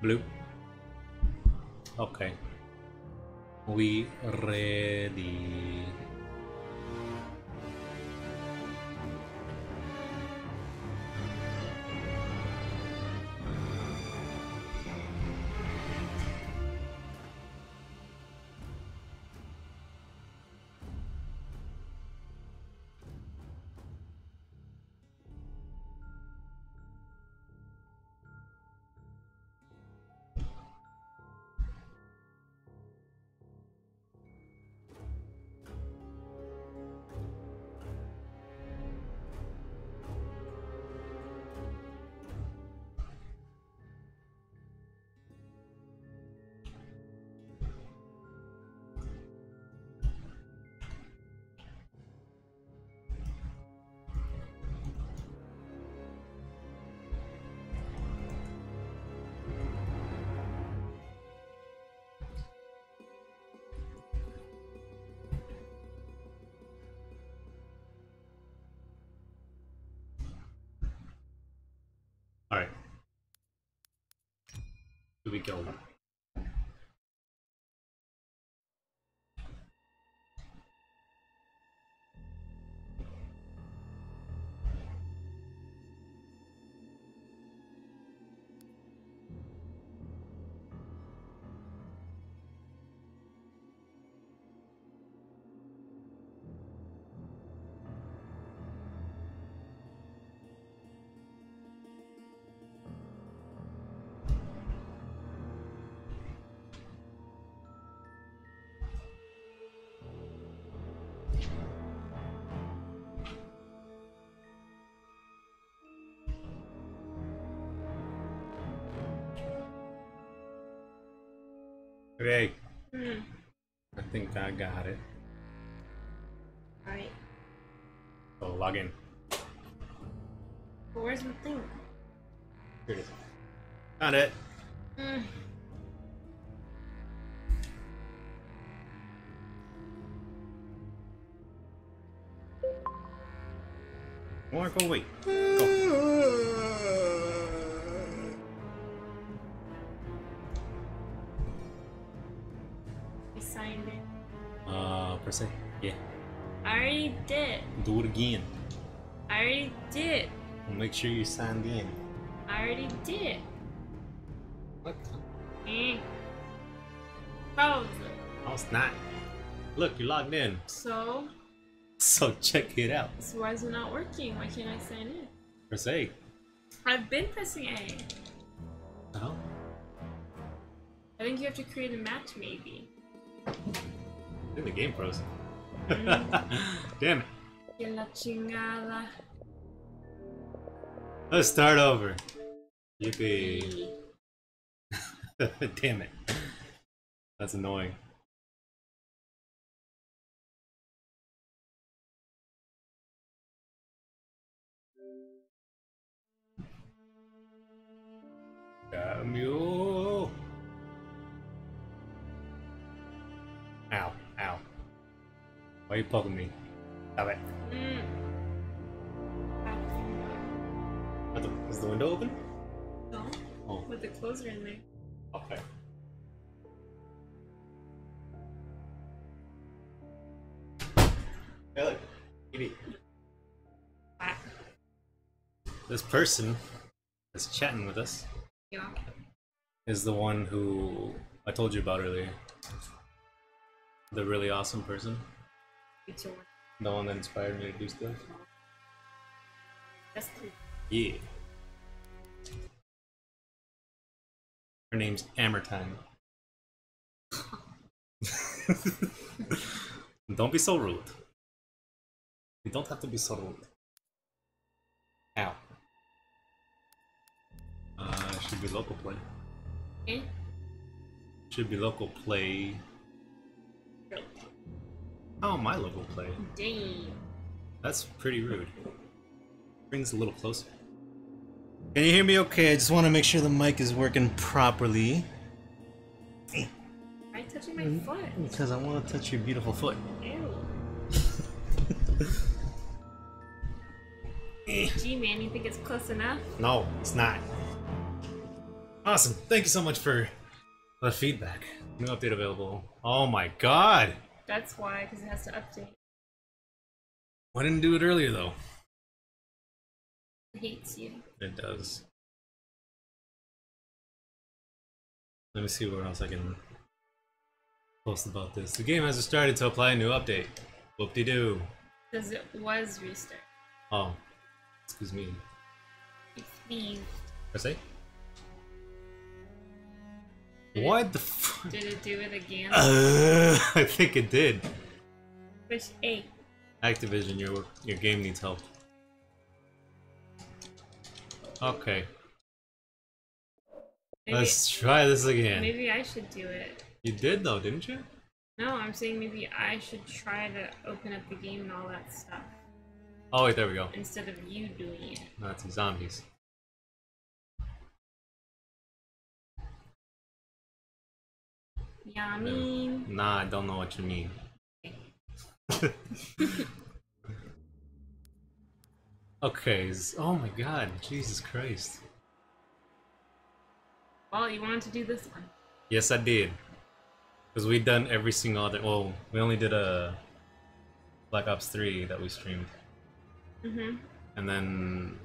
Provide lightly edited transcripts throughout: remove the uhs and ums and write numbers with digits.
Blue. Okay. We ready. We go. Hey, I think I got it. All right. So log in. Well, where's the thing? Here it is. Got it. More go away. Yeah. I already did. Do it again. I already did. Make sure you signed in. I already did. What? How was it? Oh, it's not. Look, you logged in. So? So check it out. So why is it not working? Why can't I sign in? Press A. I've been pressing A. Oh? I think you have to create a match, maybe. In the game froze. Damn it. Que la chingada. Let's start over. Yippee. Damn it. That's annoying. Damn you. Ow. Ow. Why are you poking me? Stop it. Is the window open? No. Oh. With the closer in there. Okay. Hey look. Kitty. Ah. This person that's chatting with us is the one who I told you about earlier. The really awesome person. The one that inspired me to do stuff. That's cool. Yeah. Her name's Ammertime. Don't be so rude. You don't have to be so rude. Ow. Should be local play. Okay. Should be local play. How am I level play? Dang. That's pretty rude. Brings a little closer. Can you hear me okay? I just want to make sure the mic is working properly. Why are you touching my foot? Because I want to touch your beautiful foot. Ew. Gee man, you think it's close enough? No, it's not. Awesome. Thank you so much for the feedback. New update available. Oh my god! That's why, because it has to update. Why didn't do it earlier, though? It hates you. It does. Let me see what else I can post about this. The game hasn't started to apply a new update. Whoop-de-doo. Because it was restarted. Oh. Excuse me. Excuse me. Press A. What the fuck? Did it do it again? I think it did. Push A. Activision, your game needs help. Okay. Maybe, let's try this again. Maybe I should do it. You did though, didn't you? No, I'm saying maybe I should try to open up the game and all that stuff. Oh wait, there we go. Instead of you doing it. No, it's some zombies. Yeah, I mean... Nah, I don't know what you mean. Okay. Okay, oh my god, Jesus Christ. Well, you wanted to do this one. Yes, I did. Because we'd done every single other... Well, we only did a... Black Ops 3 that we streamed. Mm-hmm. And then...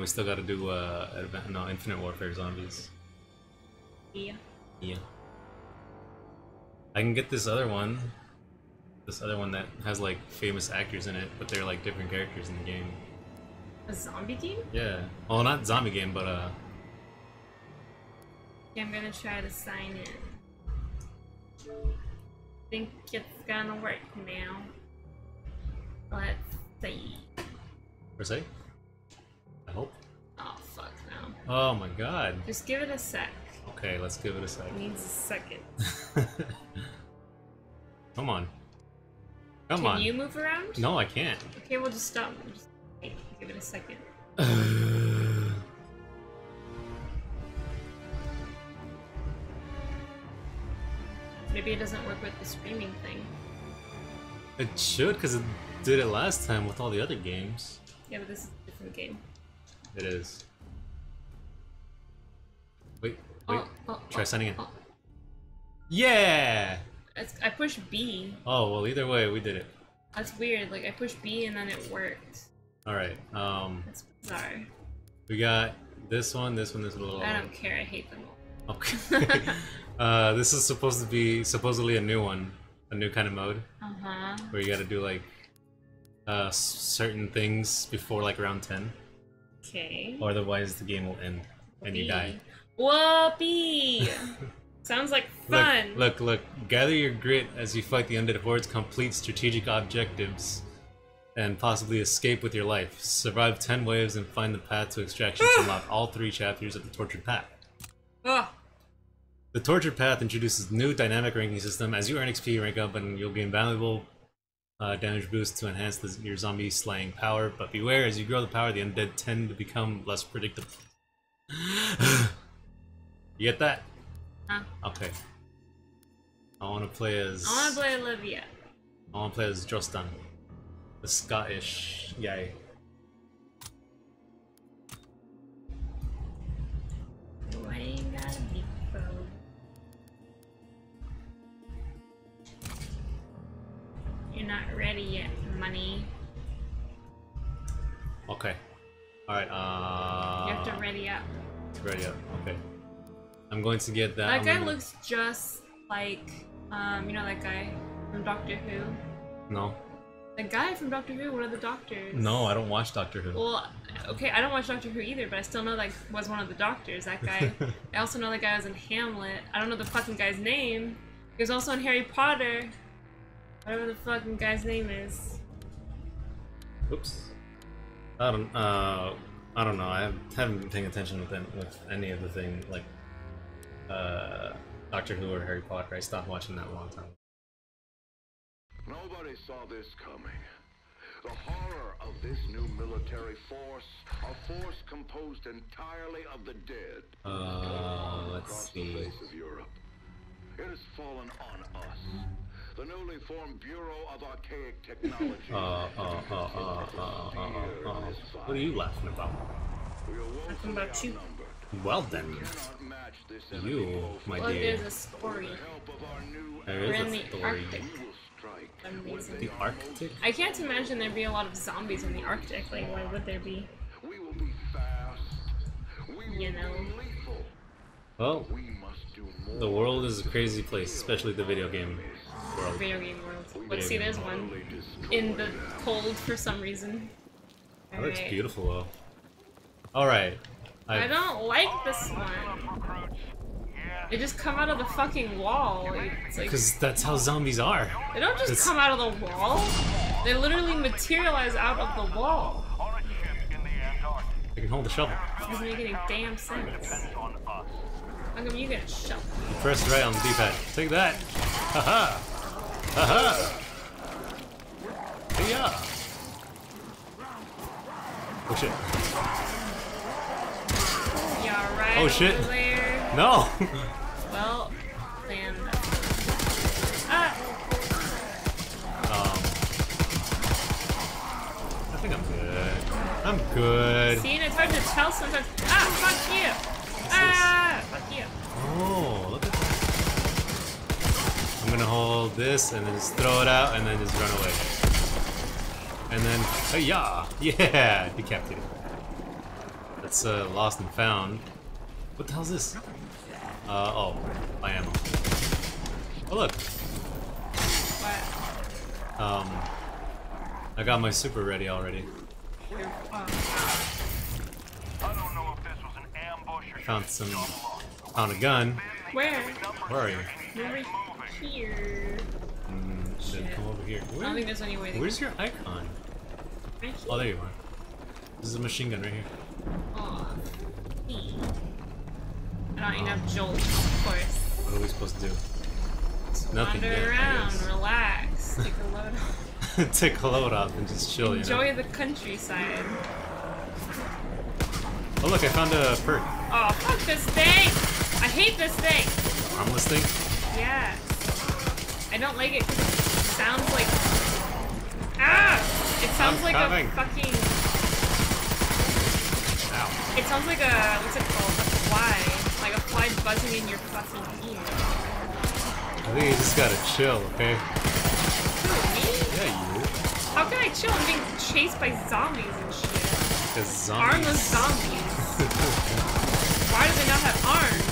we still gotta do Infinite Warfare Zombies. Yeah. I can get this other one. This other one that has like famous actors in it, but they're like different characters in the game. A zombie game? Yeah. Well, not zombie game, but yeah, I'm gonna try to sign in. Think it's gonna work now. Let's see. Per se? I hope. Oh fuck no. Oh my god. Just give it a sec. Okay, let's give it a sec. It needs a second. Come on. Come on. Can you move around? No, I can't. Okay, we'll just stop. Just give it a second. Maybe it doesn't work with the streaming thing. It should, because it did it last time with all the other games. Yeah, but this is a different game. It is. Wait, try signing in. Oh. Yeah! I pushed B. Oh, well, either way, we did it. That's weird. Like, I pushed B and then it worked. Alright, that's bizarre. We got this one, this one, this little... I don't care. I hate them all. Okay. This is supposed to be, supposedly, a new one. A new kind of mode. Uh-huh. Where you gotta do, like, certain things before, like, round 10. Okay. Or otherwise, the game will end. And you die. Whoopee! Sounds like fun. Look. Gather your grit as you fight the undead hordes, complete strategic objectives, and possibly escape with your life. Survive 10 waves and find the path to extraction to unlock all 3 chapters of the Tortured Path. Ugh. The Tortured Path introduces new dynamic ranking system. As you earn XP, rank up, and you'll gain valuable damage boosts to enhance your zombie slaying power. But beware, as you grow the power, the undead tend to become less predictable. You get that? Huh? Okay. I wanna play Olivia. I wanna play as Jostan. The Scottish guy. I ain't gotta be pro. You're not ready yet, money. Okay. Alright, you have to ready up. Ready up, okay. I'm going to get that. That guy looks just like, you know that guy from Doctor Who? No. The guy from Doctor Who, one of the doctors. No, I don't watch Doctor Who. Well, okay, I don't watch Doctor Who either, but I still know that was one of the doctors, that guy. I also know that guy was in Hamlet. I don't know the fucking guy's name. He was also in Harry Potter. Whatever the fucking guy's name is. Oops. I don't know. I haven't been paying attention with any of the thing, like, Doctor Who or Harry Potter. I stopped watching that a long time. Nobody saw this coming. The horror of this new military force, a force composed entirely of the dead. Let's see. The face of Europe. It has fallen on us. The newly formed Bureau of Archaic Technology. What are you laughing about? Nothing but you. Well then, you, my dear. Well, there's a story. There is a story. Amazing. The Arctic? I can't imagine there'd be a lot of zombies in the Arctic. Like, why would there be? We will be fast. You know. Well, the world is a crazy place, especially the video game world. Video game world. Let's see, there's one. In the cold for some reason. That looks beautiful, though. Alright. I don't like this one. They just come out of the fucking wall. Because like, that's how zombies are. They don't just come out of the wall. They literally materialize out of the wall. They can hold the shovel. Doesn't make any damn sense. How come you get a shovel? You press right on the D-pad. Take that! Haha! Haha! Yeah! Oh shit. Yeah, right. Oh shit. Over there. No! Well, then. I think I'm good. I'm good. See, it's hard to tell sometimes. Ah, fuck you! Ah, fuck you. Oh, look at that. I'm gonna hold this and then just throw it out and then just run away. And then, hey ya! Yeah! Decapitated. That's lost and found. What the hell's this? Oh, my ammo. Oh look! What? I got my super ready already. Found a gun. Where? Where are you? Over here. Then come over here. Where? I don't think there's any way to Where's your icon? Right here. Oh, there you are. This is a machine gun right here. Oh, I don't enough jolt, of course. What are we supposed to do? Just nothing. Wander around, relax, take a load off. Take a load off and just chill. Enjoy the countryside. Oh look, I found a perk. Oh fuck this thing! I hate this thing. Harmless thing? Yeah. I don't like it because it sounds like it sounds like a fucking. Ow. It sounds like a what's it called? A fly, like a fly buzzing in your fucking ear. I think you just gotta chill, okay? Who, me? Yeah, you. How can I chill? I'm being chased by zombies and shit. Because zombies. Armless zombies. Why do they not have arms?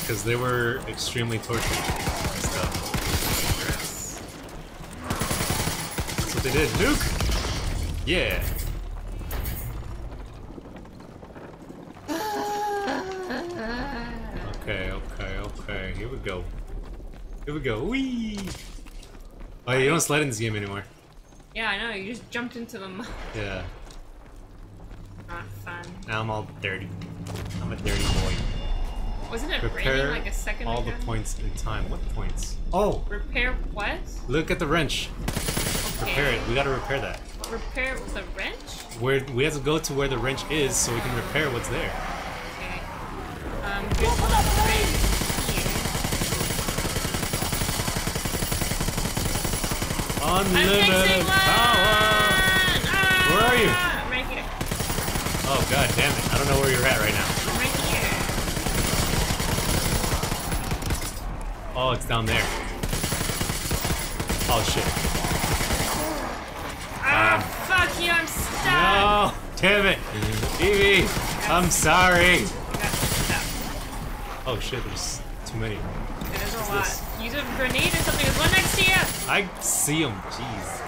Because they were extremely tortured. They did, nuke! Yeah! Okay, okay, okay, here we go. Here we go, wee! Oh, you don't slide in this game anymore. Yeah, I know, you just jumped into the mud. Yeah. Not fun. Now I'm all dirty. I'm a dirty boy. Wasn't it raining like a second ago? All the points in time. What points? Oh! Repair what? Look at the wrench. Repair it. We gotta repair that. Repair it with a wrench? We have to go to where the wrench is so we can repair what's there. Okay. There's one right here. Unlimited power! Ah! Where are you? I'm right here. Oh god damn it. I don't know where you're at right now. I'm right here. Oh, it's down there. Oh shit. Ah, fuck you, I'm stuck! No! Damn it! Evie! I'm sorry! Oh shit, there's too many. There's a lot. This? Use a grenade or something, there's one next to you! I see him, jeez.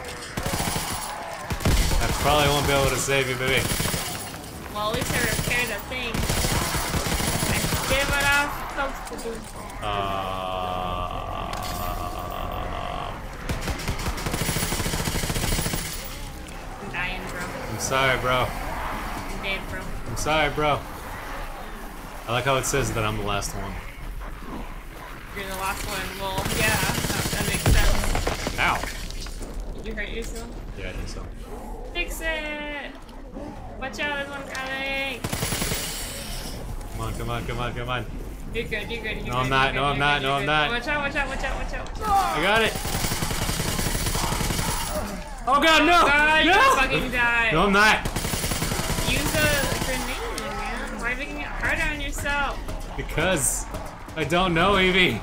I probably won't be able to save you, baby. Well, at least I repaired the thing. I give it off to do. I'm sorry, bro. I'm dead, bro. I'm sorry, bro. I like how it says that I'm the last one. You're the last one. Well, yeah, that makes sense. Ow. Did you hurt yourself? Yeah, I think so. Fix it! Watch out, there's one coming! Come on, come on, come on, come on. You're good, you're good. You're no, I'm not, no, I'm not, no, I'm not. Watch out, watch out, watch out, watch out. I got it! Oh god, no! God, no! Fucking die. No, I'm not. Use a grenade. Because I don't know, Evie.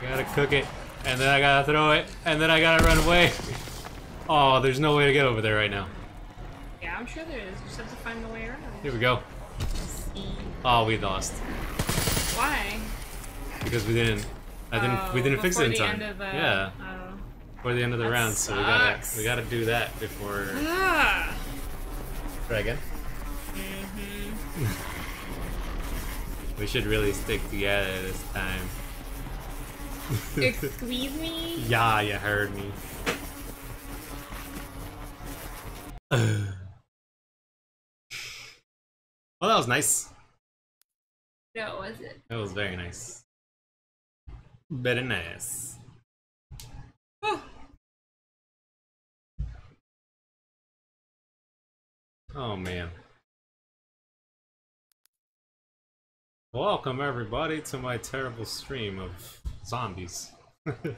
Gotta cook it, and then I gotta throw it, and then I gotta run away. Oh, there's no way to get over there right now. Yeah, I'm sure there is. You just have to find the way around. Here we go. Oh, we lost. Why? Because we didn't. We didn't fix it in time. Yeah. Before the end of the round, so we gotta do that before. Ah. Try again. Mm-hmm. We should really stick together this time. Excuse me? Yeah, you heard me. Well, that was nice. No, was it? That was very nice. Very nice. Oh. Oh, man. Welcome, everybody, to my terrible stream of zombies. Okay,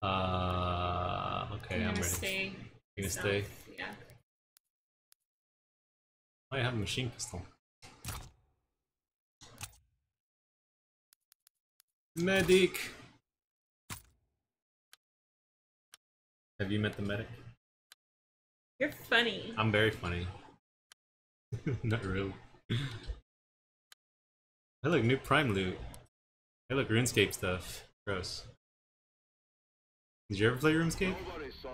I'm ready. Stay. You're gonna stay? Yeah. I have a machine pistol. Medic! Have you met the medic? You're funny. I'm very funny. Not really. I like new Prime loot. I look RuneScape stuff. Gross. Did you ever play RuneScape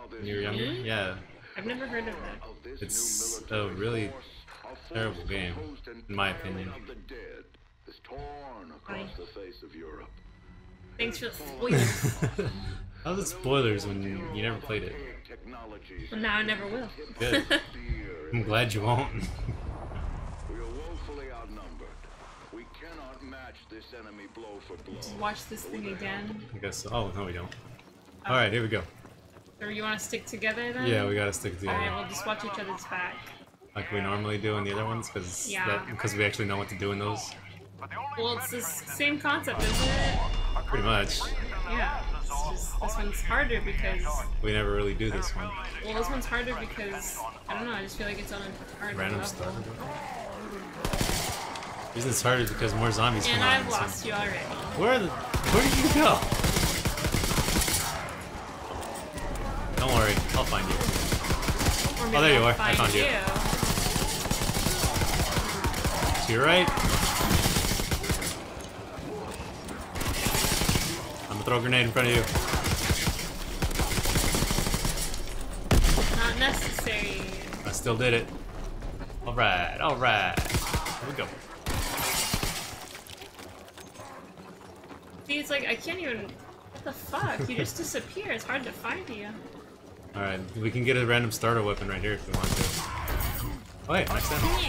when you were younger? Yeah. I've never heard of that. It's a really terrible game, in my opinion. Thanks for the spoilers. How's it spoilers when you never played it? Well, now I never will. Good. I'm glad you won't. This enemy blow for blow. Just watch this thing again. I guess so. Oh, no, we don't. Oh. Alright, here we go. So you want to stick together then? Yeah, we gotta stick together. Alright, we'll just watch each other's back. Like we normally do in the other ones, because we actually know what to do in those. Well, it's the same concept, isn't it? Pretty much. Yeah, it's just, this one's harder because... We never really do this one. Well, this one's harder because, I don't know, I just feel like it's on a harder level. Random stuff. The reason it's harder is because more zombies come out. And I've lost you already. Where did you go? Don't worry, I'll find you. Oh, there you are. I found you. To your right. I'm gonna throw a grenade in front of you. Not necessary. I still did it. Alright, alright. Here we go. See, it's like, I can't even... What the fuck? You just disappear. It's hard to find you. Alright, we can get a random starter weapon right here if we want to. Wait, next time.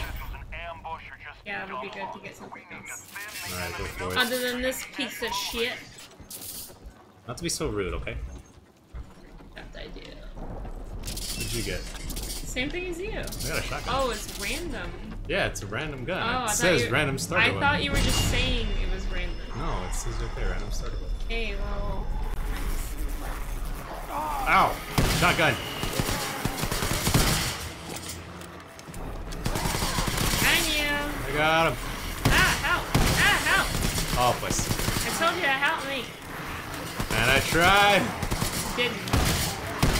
Yeah, it would be good to get something else. Alright, go for it. Other than this piece of shit. Not to be so rude, okay? That's the idea. What did you get? Same thing as you. I got a shotgun. Oh, it's random. Yeah, it's a random gun. Oh, it says random starter weapon. I thought you were just saying it was random. No, it says right there, random starter weapon. Hey, well... Ow! Shotgun! I got him! Ah, help! Ah, help! Oh, please. I told you to help me. And I tried!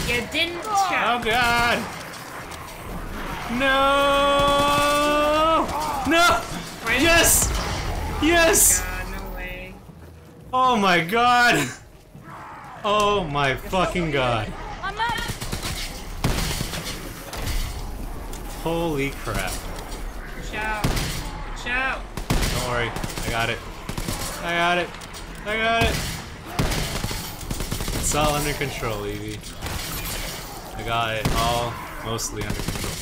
You didn't try. Oh, God! No! No! Right? Yes! Yes! Oh my god, no way. Oh my god! Oh my fucking god. Holy crap. Watch out. Watch out. Don't worry. I got it. I got it. I got it. It's all under control, Evie. I got it all mostly under control.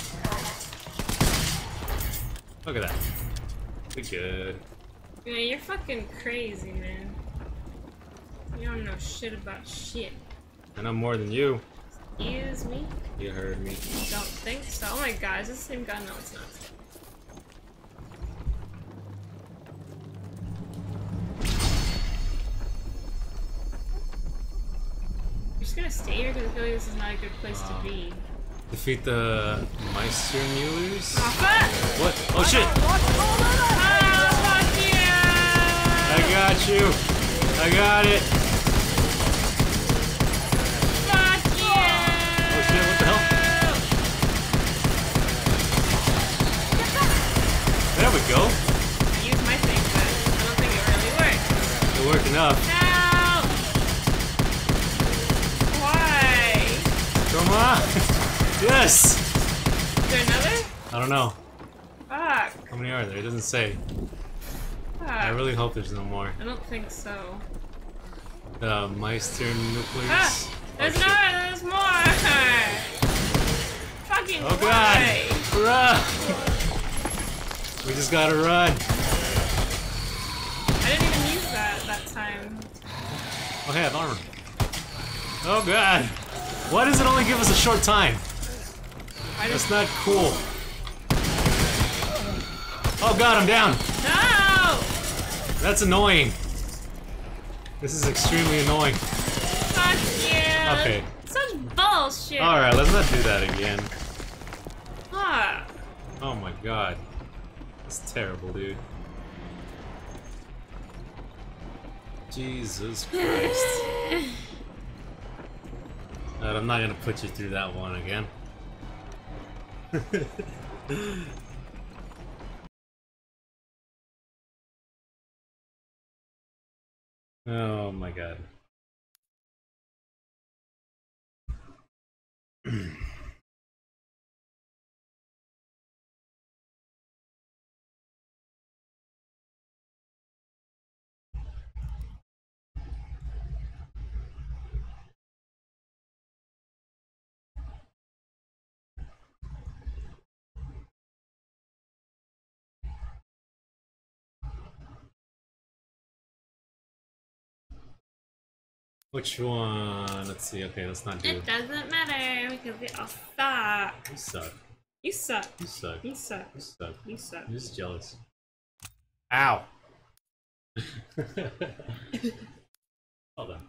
Look at that. We good. Yeah, you're fucking crazy, man. You don't know shit about shit. I know more than you. Excuse me? You heard me. I don't think so. Oh my god, is this the same gun? No, it's not. You're just gonna stay here because I feel like this is not a good place to be. Defeat the Meister Muellers? What? Oh shit! I got you! I got it! Oh shit, what the hell? There we go! I used my thing, but I don't think it really worked. It worked enough. Help! Why? Come on! Yes! Is there another? I don't know. Fuck. How many are there? It doesn't say. Fuck. I really hope there's no more. I don't think so. The Meister Nucleus. Ah, there's there's more! Fucking oh god! Run! We just gotta run. I didn't even use that time. Oh hey, I have armor. Oh god! Why does it only give us a short time? That's not cool. Oh god, I'm down! No! That's annoying. This is extremely annoying. Fuck yeah! Okay. Such bullshit! Alright, let's not do that again. Ah. Oh my god. That's terrible, dude. Jesus Christ. Alright, I'm not gonna put you through that one again. Oh my god. Which one? Let's see. Okay, let's not do it. It doesn't matter because we all suck. You suck. You suck. You suck. You suck. You suck. You suck. I'm just jealous. Ow! Hold on.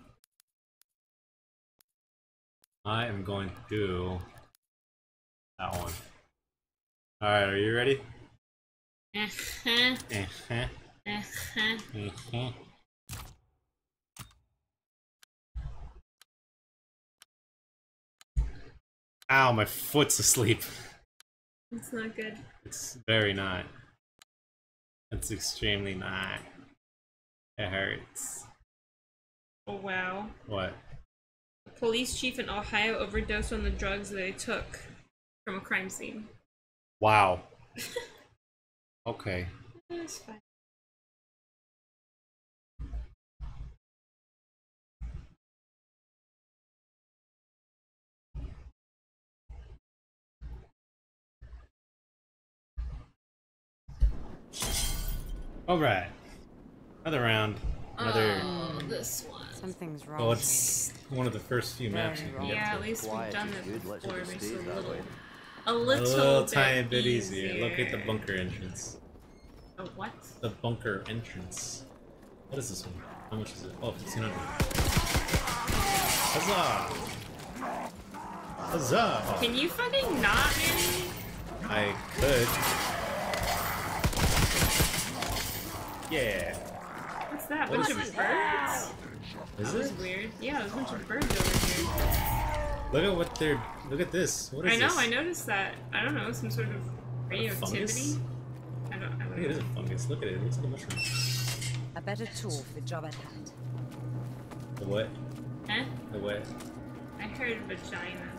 I am going to do that one. Alright, are you ready? Uh-huh. Uh-huh. Uh-huh. Uh-huh. Ow, my foot's asleep. It's not good. It's very not. It's extremely not. It hurts. Oh wow. What? A police chief in Ohio overdosed on the drugs they took from a crime scene. Wow. Okay. That's fine. Alright. Another round. Another. Oh, this one. Something's wrong. Well, it's one of the first few maps you can get. Yeah, at least we've done it before. It makes it a little tiny bit easier. Look at the bunker entrance. The what? The bunker entrance. What is this one? How much is it? Oh, 1,500. Huzzah! Huzzah! Can you fucking not, Manny? I could. Yeah. What's that? Bunch of birds? Is it? That was weird. Yeah, there's a bunch of birds over here. Look at what they're. Look at this. What is this? I know. I noticed that. I don't know. Some sort of radioactivity. I don't know. I think it is a fungus. Look at it. It looks like a mushroom. A better tool for the job at hand. The what? Huh? The what? I heard vagina.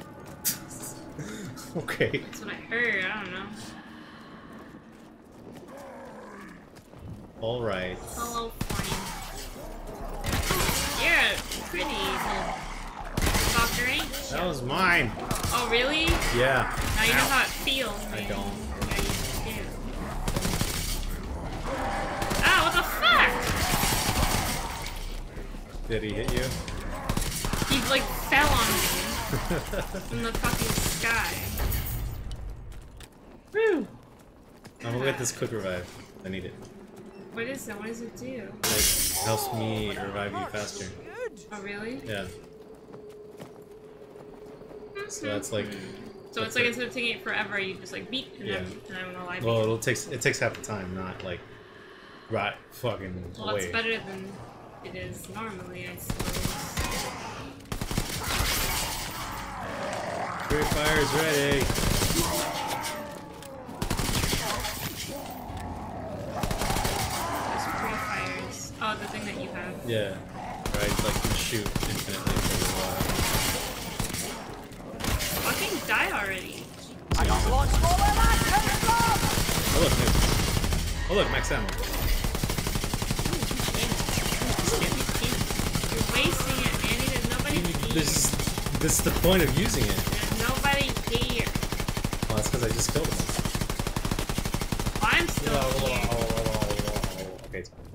Okay. That's what I heard. I don't know. All right. Hello, fine. You're pretty doctor, ain't you? That was mine. Oh, really? Yeah. Now you know how it feels, man. I don't. Yeah, you do. Ah, what the fuck? Did he hit you? He, like, fell on me. From the fucking sky. Woo! I'm gonna get this quick revive. I need it. What is that? What does it do? It helps me revive you faster. Oh, really? Yeah. Mm-hmm. So that's like So it's like instead of taking it forever, you just like beat and then it'll live. Well, it takes half the time, not like right fucking away. Well, it's better than it is normally, I suppose. Great fire is ready. There's three fires. Oh, the thing that you have. Yeah. Right, like you shoot infinitely for a while. Fucking die already. I got lots more where that came from! Oh look, max ammo. This can't be clean. You're wasting it, Manny. There's nobody here. This is the point of using it. Nobody here. Well, that's because I just killed him. Well, I'm still here. Okay, it's fine.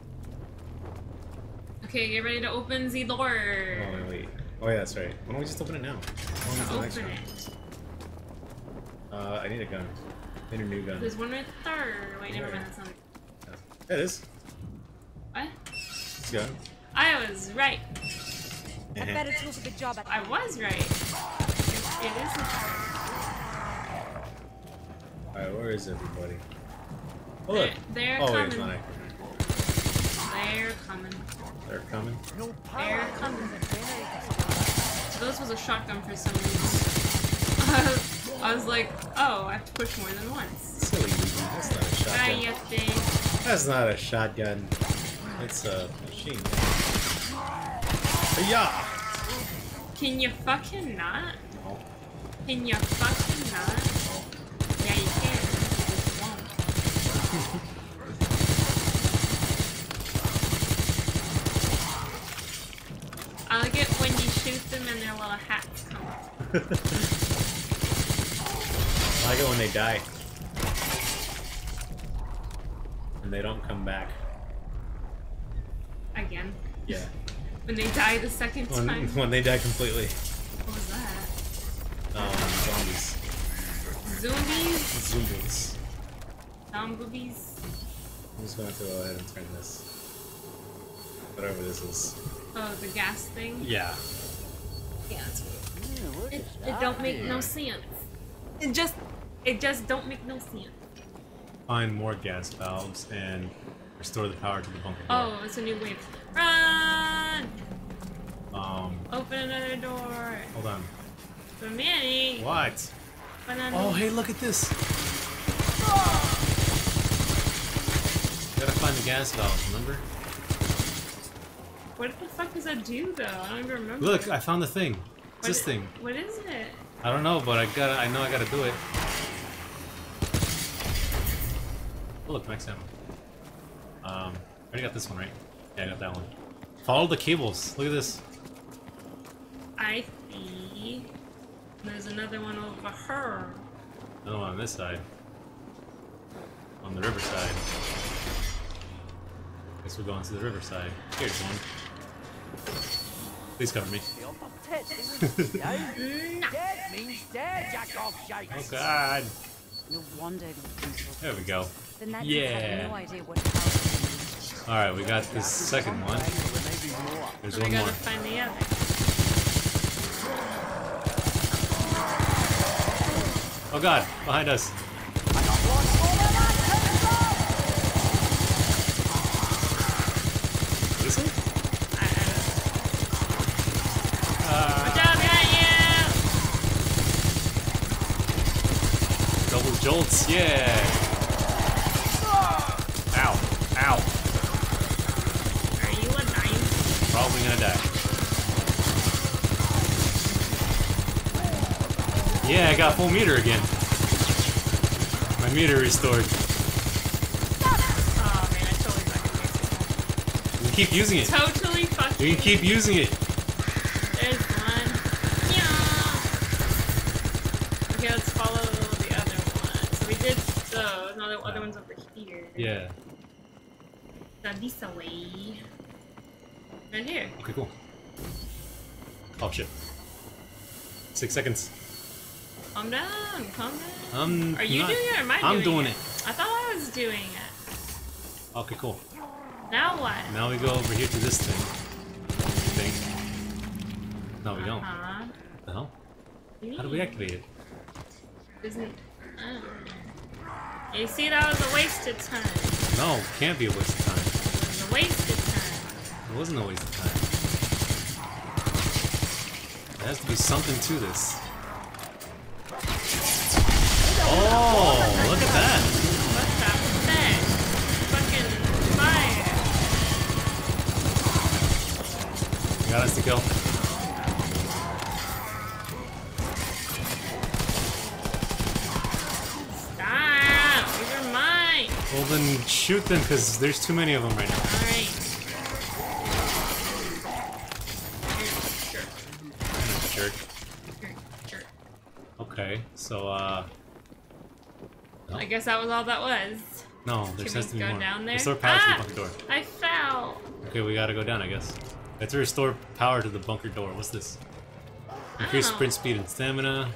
Okay, get ready to open the door. Oh, wait. Oh, yeah, that's right. Why don't we just open it now? I need a gun. I need a new gun. There's one right there. Wait, never mind. That's not a gun. Yeah, it is. What? It's a gun. I was right. I bet it's supposed to be a job. I was right. It is. Alright, where is everybody? Oh, look. They're coming. They're coming. They're coming. This was a shotgun for some reason. I was like, oh, I have to push more than once. Silly, that's not a shotgun. That's not a shotgun. It's a machine. Yeah. Can you fucking not? Can you fucking not? Yeah, you can. You just won't. I like it when you shoot them and their little hats come up. I like it when they die. And they don't come back. Again? Yeah. When they die the second time? When they die completely. What was that? Zombies. Zombies. Zombies. I'm just going to go ahead and turn this. Whatever this is. Oh, the gas thing? Yeah. Yeah, that's what it is. It don't make no sense. It just don't make no sense. Find more gas valves and restore the power to the bunker. Oh, it's a new wave. Run! Open another door. Hold on. Manny. What? Banana. Oh, hey, look at this. Oh. Gotta find the gas valve, remember? What the fuck does that do, though? I don't even remember. Look, I found the thing. It's this thing. What is it? I don't know, but I know I gotta do it. Oh, look, max ammo. I already got this one, right? Yeah, I got that one. Follow the cables. Look at this. I see. There's another one over her. Another one on this side. On the riverside. I guess we're going to the riverside. Here's one. Please cover me. Oh god. No wonder. There we go. Yeah. Alright, we got this second one. There's one more. We gotta find the other. Oh god, behind us. Is it? Watch out, got you! Double jolts, yeah! Ow, ow. Are you a knife? Probably gonna die. Yeah, I got full meter again. Meter restored. Oh man, I totally fucking missed it. We can keep using it. Totally fucking. We can keep using it. There's one. Yeah. Okay, let's follow the other one. So we did those. Now the other one's over here. Yeah. Now this way. Right here. Okay, cool. Oh shit. 6 seconds. Calm down, calm down. Are you doing it or am I doing it? I'm doing it. I thought I was doing it. Okay, cool. Now what? Now we go over here to this thing. I think. No, we don't. What the hell? How do we activate it? Isn't... I don't know. You see, that was a wasted time. No, it can't be a wasted time. It was a wasted time. It wasn't a wasted time. There has to be something to this. Oh, look at that. What's up with that? Fucking fire. Got us to kill. Stop! These are mine! Well then shoot them, because there's too many of them right now. Alright. Jerk. Jerk. Okay, so I guess that was all that was. No, there has to be more. Down there? Restore power to the bunker door. I fell. Okay, we gotta go down, I guess. We have to restore power to the bunker door. What's this? Increase sprint speed and stamina.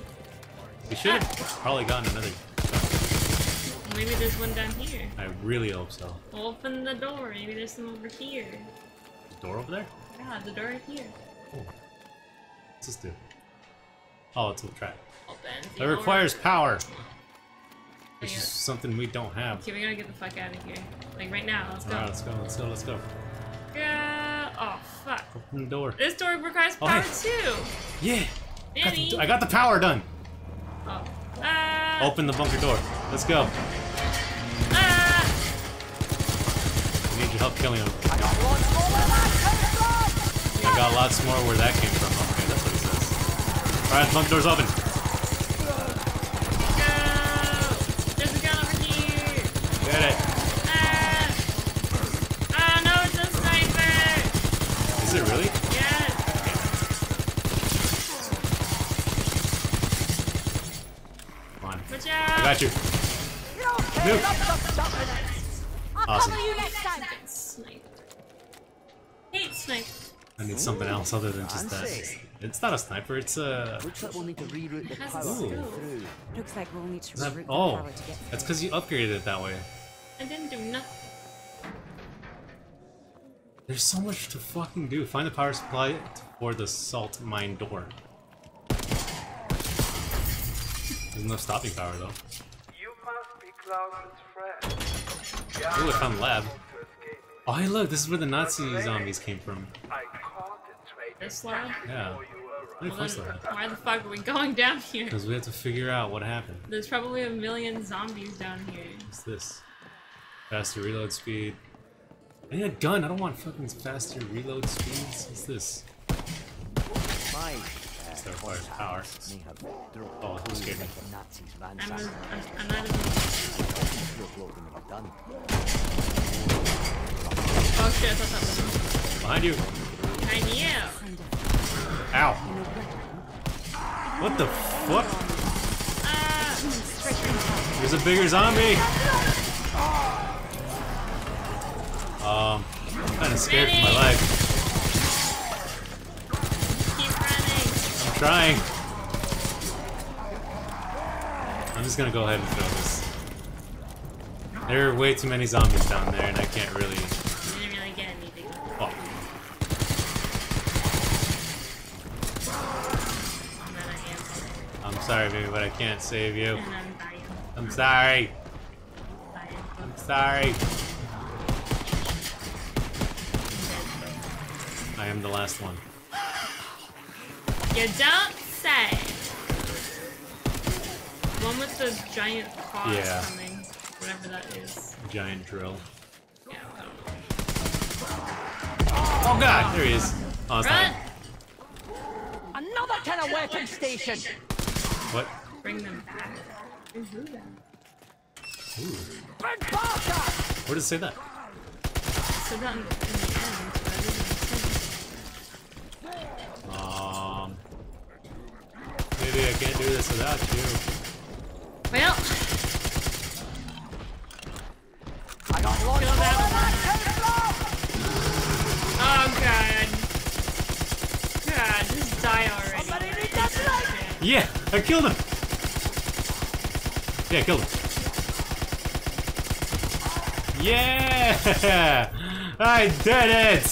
We should have probably gotten another. Maybe there's one down here. I really hope so. Open the door. Maybe there's some over here. The door over there? Yeah, the door here. Oh. What's this do? Oh, it's a trap. It requires power. Which is something we don't have. Okay, we gotta get the fuck out of here. Like right now, let's go. Alright, let's go, let's go, let's go. Go! Oh, fuck. Open the door. This door requires power too! Yeah! Danny! I got the power done! Oh. Open the bunker door. Let's go. I need your help killing him. I got lots more where that came from! I got lots more where that came from. Okay, that's what it says. Alright, bunker door's open. Nope. Awesome. Hate sniper. I need something else other than just that. It's not a sniper, it's a... Looks like we'll need to reroute the power to get. That's because you upgraded it that way. I didn't do nothing. There's so much to fucking do. Find the power supply for the salt mine door. There's no stopping power though. Ooh, I found lab. Oh, hey, look, this is where the Nazi zombies came from. This lab? Yeah. Well, why the fuck are we going down here? Because we have to figure out what happened. There's probably a million zombies down here. What's this? Faster reload speed. I need a gun. I don't want fucking faster reload speeds. What's this? Power. Oh, who scared me? I'm not even... Oh shit, I thought that was... Behind you! Behind you! Ow! What the fuck? There's a bigger zombie! I'm kinda scared for my life. Trying. I'm just gonna go ahead and throw this. There are way too many zombies down there, and I can't really. I didn't really get anything. Fuck. Oh. I'm sorry, baby, but I can't save you. And I'm dying. I'm sorry. I'm sorry. I am the last one. You don't say. The one with the giant claw coming. Whatever that is. Giant drill. Yeah, I don't know. Oh god, there he is. Oh, it's not him. Another kind of weapon station. What? Bring them back. Remove them. Ooh. Where does it say that? It said that in the end, but I didn't. Maybe I can't do this without you. Well, I got lost. Oh god, just die already. Yeah, I killed him. Yeah, I killed him. Yeah, I did it.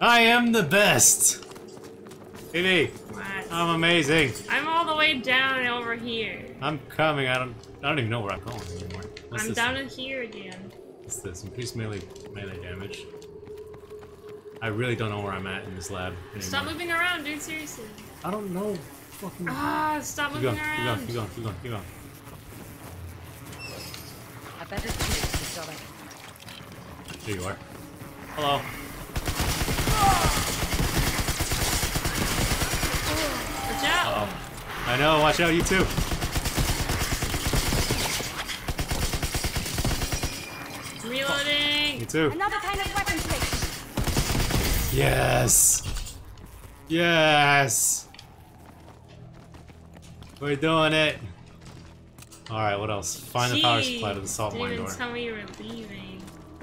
I am the best. Baby, I'm amazing. I'm all the way. way down over here. I'm coming. I don't even know where I'm going anymore. What's this? Down in here again. What's this? Increased melee damage. I really don't know where I'm at in this lab anymore. Stop moving around, dude. Seriously. I don't know. Fucking. Ah, stop moving around. Keep going. I better do this. There you are. Hello. Watch out! Uh-oh. I know, watch out, you too! Reloading! You too! Another kind of weapon switch! Yes! Yes! We're doing it! Alright, what else? Find the power supply to the salt mine door. Didn't tell me you were leaving.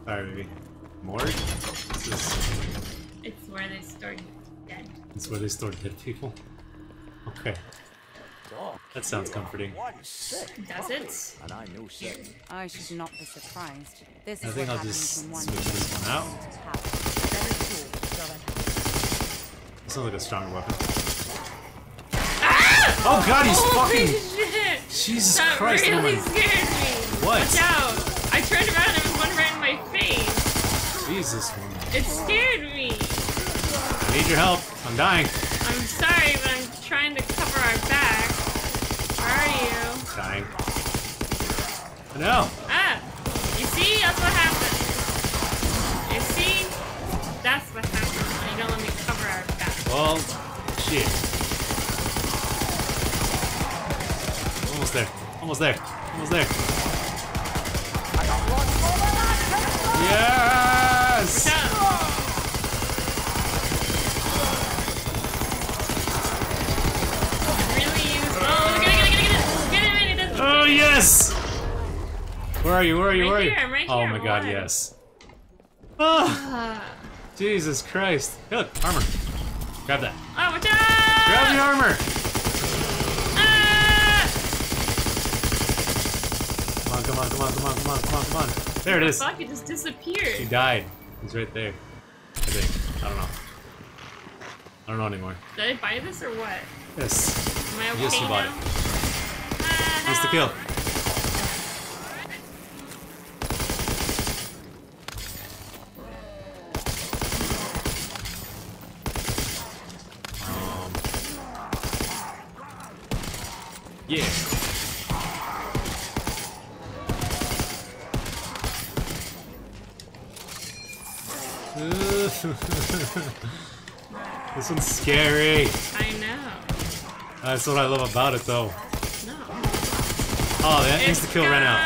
Alright, baby. Morgue? What's this? It's where they store dead. It's where they store dead people? Okay. That sounds comforting. Does it? I should not be surprised. This is what happens when one switch this one out. This sounds like a stronger weapon. Ah! Oh god, he's fucking. Shit. Jesus Christ, that really scared me. What? Watch out! I turned around and there was one right in my face. Jesus, woman. It scared me. I need your help. I'm dying. I'm sorry, but I'm trying to cover our back. Where are you? Dying. I know. Ah! You see? That's what happens. You see? That's what happens when you don't let me cover our back. Well, shit. Almost there. I got one for the last. Yes! What's up? Oh yes! Where are you? Where are you? I'm right here. Oh my god, yes. Oh, Jesus Christ. Hey, look, armor. Grab that. Oh, watch out! Grab the armor! Ah! Come on. There it is. Fuck, it just disappeared. He died. He's right there. I think. I don't know. Anymore. Did I buy this or what? Yes. Am I okay? Yes, you bought it. He's the kill. Yeah. This one's scary. I know. That's what I love about it, though. Oh, that insta-kill ran out.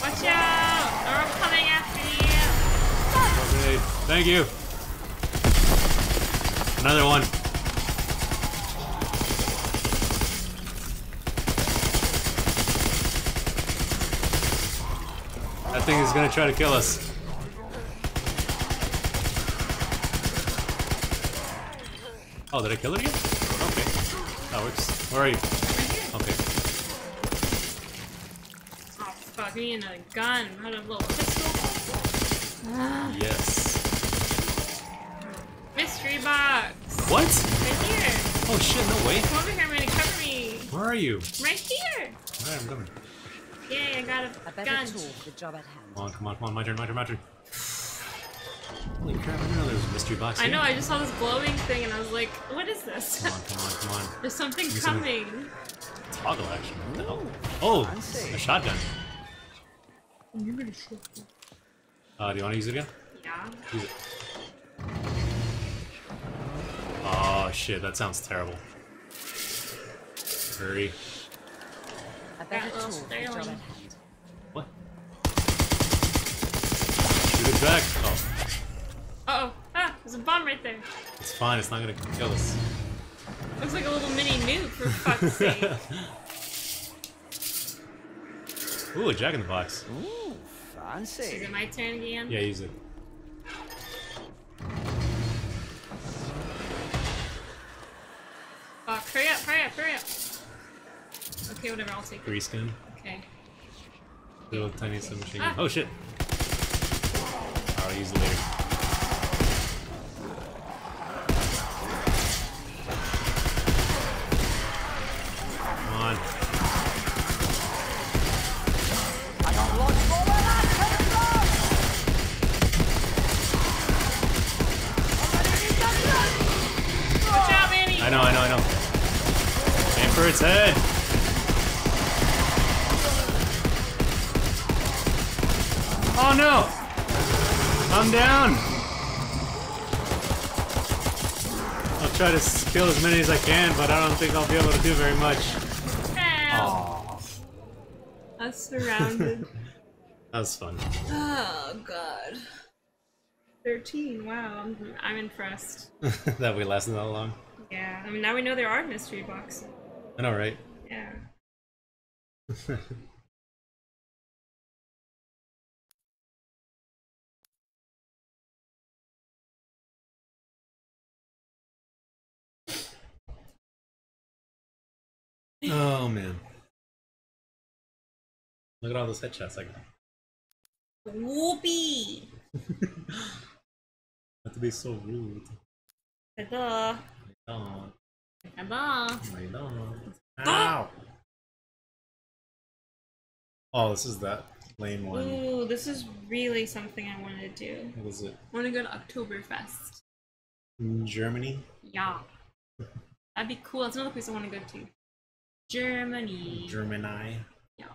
Watch out! They're all coming after you! Okay. Thank you! Another one. That thing is gonna try to kill us. Oh, did I kill it again? Okay. That works. Where are you? Okay. And a gun, not a little pistol. Yes. Mystery box. What? Right here. Oh shit! No way. Come over here, man. Cover me. Where are you? Right here. Alright, I'm coming. Yay! I got a gun. Tool, the job at hand. Come on! My turn. Holy crap! I didn't know there was a mystery box. Here. I know. I just saw this glowing thing, and I was like, "What is this?" Come on! There's something coming. Toggle action. What the hell? Oh, a shotgun. You're gonna shoot me. Do you want to use it again? Yeah. Use it. Oh shit, that sounds terrible. Hurry. I bet it's what? Shoot it back. Oh. Uh oh. Ah, there's a bomb right there. It's fine, it's not gonna kill us. Looks like a little mini nuke, for fuck's sake. Ooh, a jack in the box. Ooh, fancy. Is it my turn again? Yeah, use it. Fuck, hurry up. Okay, whatever, I'll take it. Grease gun. Okay. Little tiny submachine gun. Ah. Oh shit. I'll use it later. his head. Oh no! I'm down! I'll try to kill as many as I can, but I don't think I'll be able to do very much. Ow! Aww. I was surrounded. That was fun. Oh god. 13, wow, I'm impressed. That we lasted that long? Yeah, I mean, now we know there are mystery boxes. I know, right? Yeah. Oh, man. Look at all those headshots I got. Whoopee! Not to be so rude. Hello. Hello. Hello. Ow! Oh, this is that lame one. Ooh, this is really something I wanted to do. What is it? I want to go to Oktoberfest. In Germany? Yeah. That'd be cool. That's another place I want to go to. Germany. Germany. Yeah.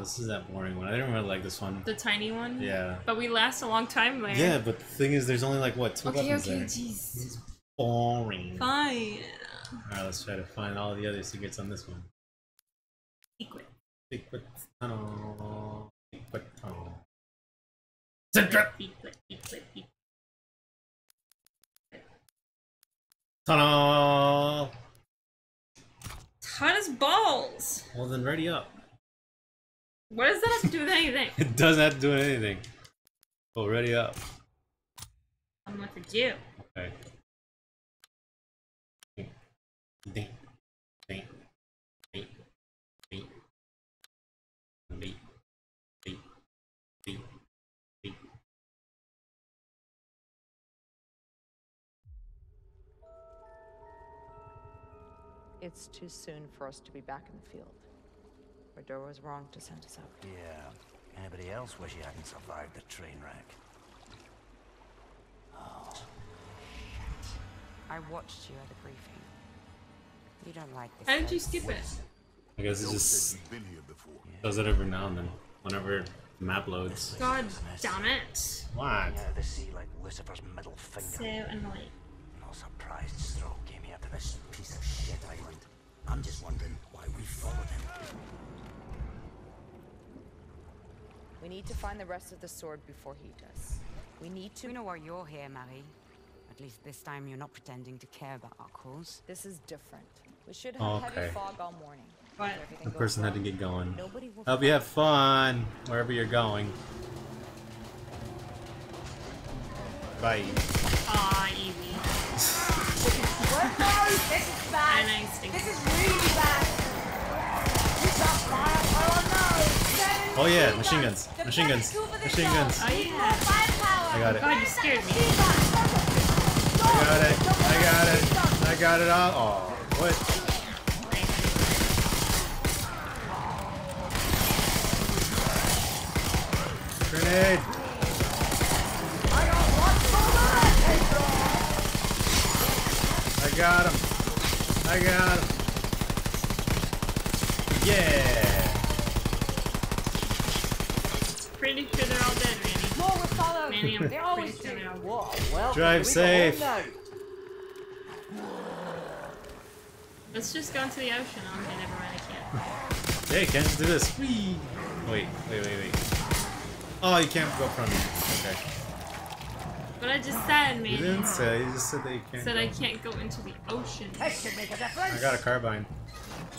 This is that boring one. I didn't really like this one. The tiny one? Yeah. But we last a long time there. Yeah, but the thing is, there's only like, what, two weapons there? Okay, jeez. Boring. Fine. Alright, let's try to find all the other secrets on this one. Secret. Secret tunnel. Secret tunnel. Secret! Secret, secret, secret. Tunnel! Hot as balls. Well then, ready up. What does that have to do with anything? It doesn't have to do with anything. Well, ready up. I'm looking for you. Okay. It's too soon for us to be back in the field. Mordor was wrong to send us out. Yeah. Anybody else wish he hadn't survived the train wreck? Oh. I watched you at a briefing. You don't like this. How did you skip it? I guess it just does it every now and then. Whenever the map loads. God damn it. What? So annoying. No surprise stroke. This piece of shit island. I'm just wondering why we followed him. We need to find the rest of the sword before he does. We need to... We know why you're here, Marie. At least this time you're not pretending to care about our cause. This is different. We should have heavy fog all morning. But the person had to get going. Hope you have fun wherever you're going. Bye. Aw, Evie. What? No, this is bad. This is really bad. This is bad. Oh no. Oh yeah, machine guns. Machine guns. Machine guns. Oh yeah. I got it. God, you scared me. I got it. I got it. I got it all. Oh, what? Grenade. I got him. I got him. Yeah. Pretty sure they're all dead, Manny. More will follow. Manny, I'm pretty sure they're all dead. Well, drive safe. Let's just go into the ocean. Oh, okay, never mind. I can't. Hey, can't just do this. Whee. Wait. Oh, you can't go from me. Okay. But I just said, man. You didn't say. You just said that you can't. Said go. I can't go into the ocean. That should make a difference. I got a carbine.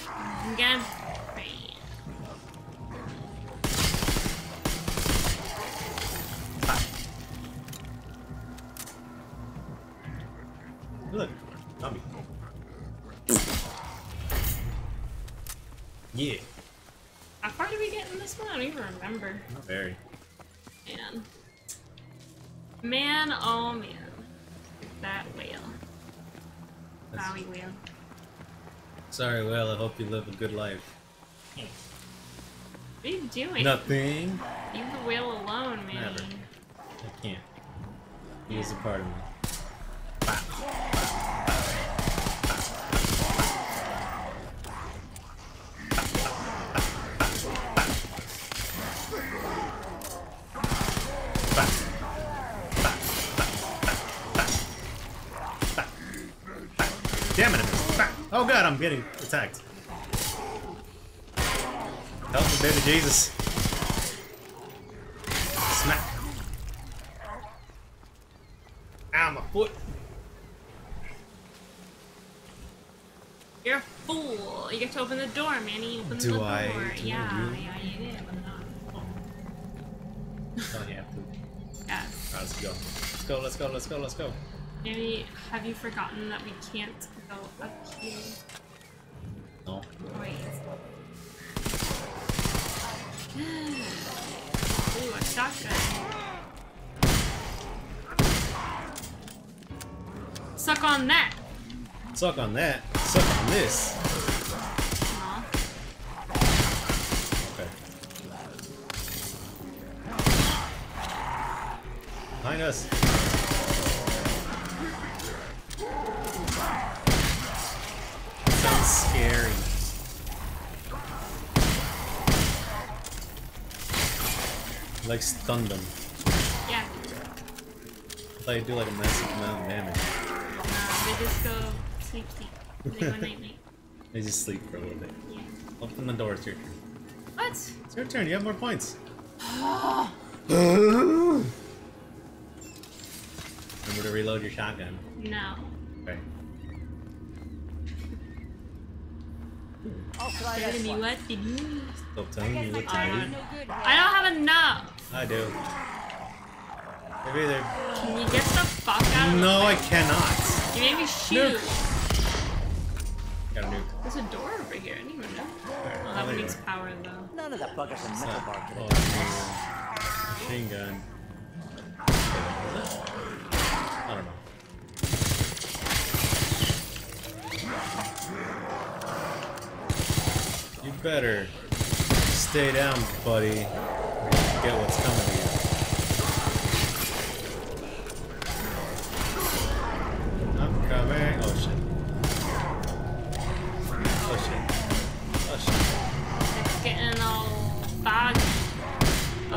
I'm gonna pray. Look, zombie. Yeah. How far did we get in this one? I don't even remember. Not very. Man. Man, oh man. That whale. Bowie whale. Sorry, whale, I hope you live a good life. Hey. What are you doing? Nothing. Leave the whale alone, man. Never. I can't. He is a part of me. Bow. Bow. Bow. Oh god, I'm getting attacked. Help me, baby Jesus. Smack. Ow, my foot. You're a fool. You get to open the door, Manny. Open the door. Yeah, you did. Oh, yeah. Yeah. Alright, let's go. Let's go, let's go, let's go, let's go. Maybe, have you forgotten that we can't go up here? No. Wait. Ooh, a shotgun. Suck on that! Suck on that. Suck on this. Aww. Okay. Behind us. That sounds scary. Like stun them. Yeah. I thought you'd do like a massive amount of damage. They just go sleep. They just sleep for a little bit. Yeah. Open the door, it's your turn. What? It's your turn, you have more points. Remember to reload your shotgun. No. Okay. Telling me what to do. Still telling me what to do. I don't have enough. I do. Maybe they're... Can you get the fuck out of me? No, I cannot. You made me shoot. Nuke. Got a nuke. There's a door over here. I didn't even know. Well, that one needs power though. None of the buggers in metal bar today. Oh, machine gun. I don't know. You better stay down, buddy. Or you get what's coming to you.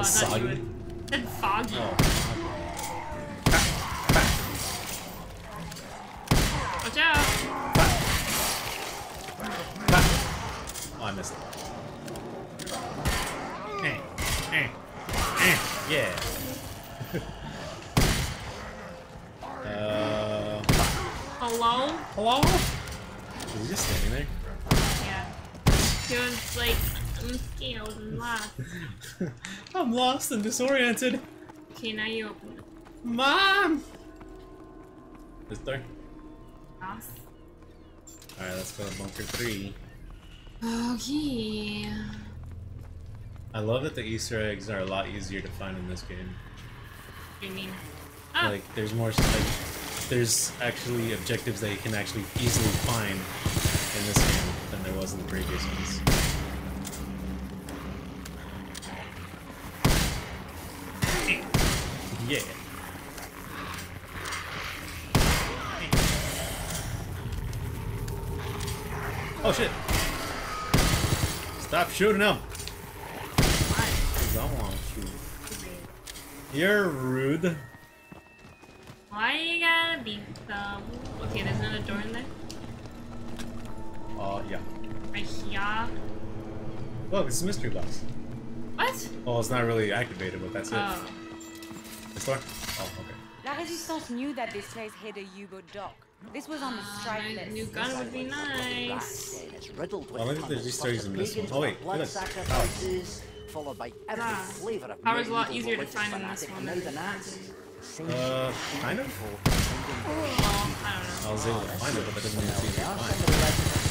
Foggy. It's foggy. Oh. Back. Back. Watch out. Back. Back. Oh, I missed it. Yeah. Hello? Hello? Is he just standing there? Yeah. He was like, I'm scared and lost. I'm lost and disoriented. Okay, now you open it. Mom! This door? Yes. Alright, let's go to Bunker 3. Okay. I love that the Easter eggs are a lot easier to find in this game. What do you mean? Oh. Like, there's more stuff. Like, there's actually objectives that you can actually easily find in this game than there was in the previous ones. Yeah. Oh shit! Stop shooting him! Why? I want to shoot. You're rude. Why you gotta be dumb? Okay, there's another door in there. Yeah. Right here. Look, it's a mystery box. What? Well, it's not really activated, but that's it. This door? Oh, okay. La Resistance knew that this place hid a U-boat dock. This was on the strike list. New gun would be nice. Oh, look at the stories in this one. Oh wait, look. Followed by every flavor of power's a lot easier to find in this one. Kind of? Oh, I don't know. I was able to find it, but that doesn't mean it's easy to find.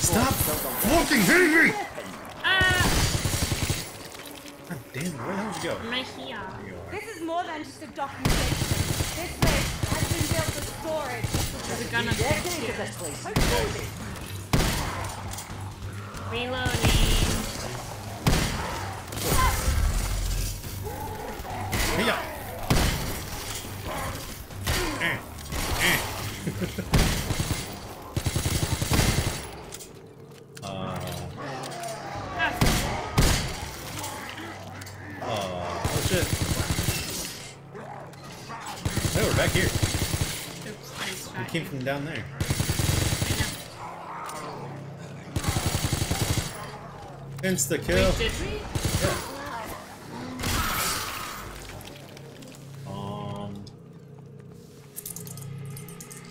Stop fucking hitting me! God damn, where the hell did you go? Right here. This is more than just a documentation. This place has been built for storage. There's a gun up there too. Reloading. Hey yo. Oh shit. Oh, we're back here. Oops, we came from down there. Insta kill. Wait, did we? Yeah.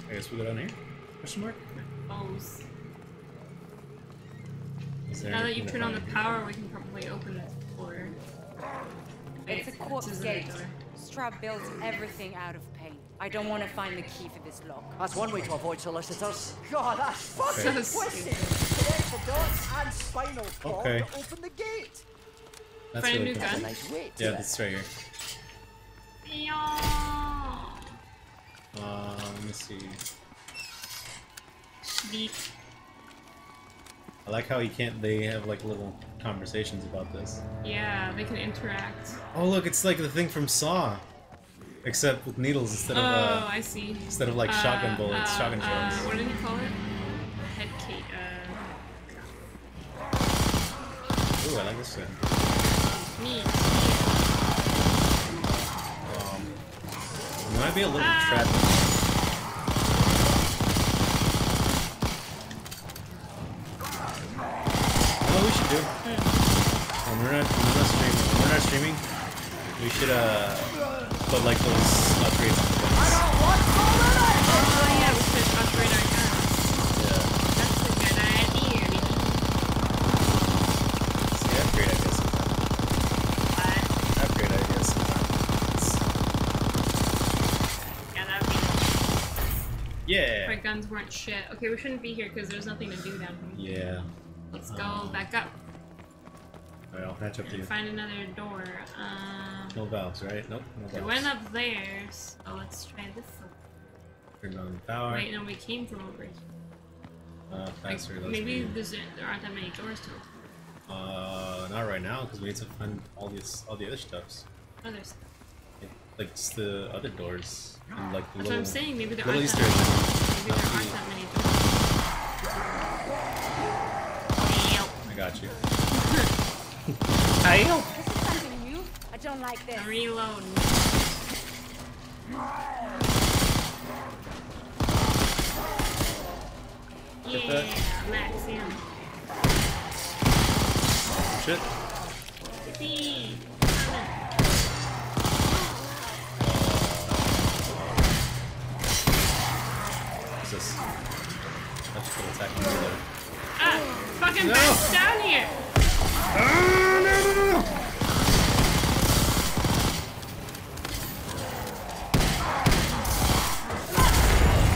I guess we go down here? Question mark? Bombs. Now that you've turned on the power, we can probably open this door. It's a corpse gate. Strab builds everything out of paint. I don't want to find the key for this lock. That's one way to avoid solicitors. God, that's fucking twisted. Connect the dots and spinal cord to open the gate. That's find really a new gun. Yeah, that's right here. Let me see. Sneak. I like how he can't. They have like little conversations about this. Yeah, they can interact. Oh look, it's like the thing from Saw, except with needles instead of. Oh, I see. Instead of like shotgun bullets, shotgun shells. What did you call it? Head cake. Ooh, I like this one. Neat. It might be a little trapped. We're not streaming. We should put like those upgrades on things. Oh yeah, we should upgrade our guns. Yeah. That's a good idea. See, upgrade ideas sometimes. What? Upgrade ideas sometimes. Yeah, that'd be cool. Yeah. If our guns weren't shit. Okay, we shouldn't be here because there's nothing to do down here. Yeah. Let's go back up. Alright, I'll catch up to you. Find another door. No valves, right? Nope, no valves. We went up there, so let's try this one. Turn on the power. Wait, no, we came from over here. Faster. Like, maybe there aren't that many doors to open. Not right now, because we need to find all the other stuffs. Other stuff. Yeah, like, just the other doors. And, like, the that's what I'm saying, maybe there aren't that many doors. I got you. I help. I don't like this. Reload. Yeah, max him. Shit. Yippee. What's this? That's just gonna attack me later. Ah! Fucking no. Back down here! No, no, no, no.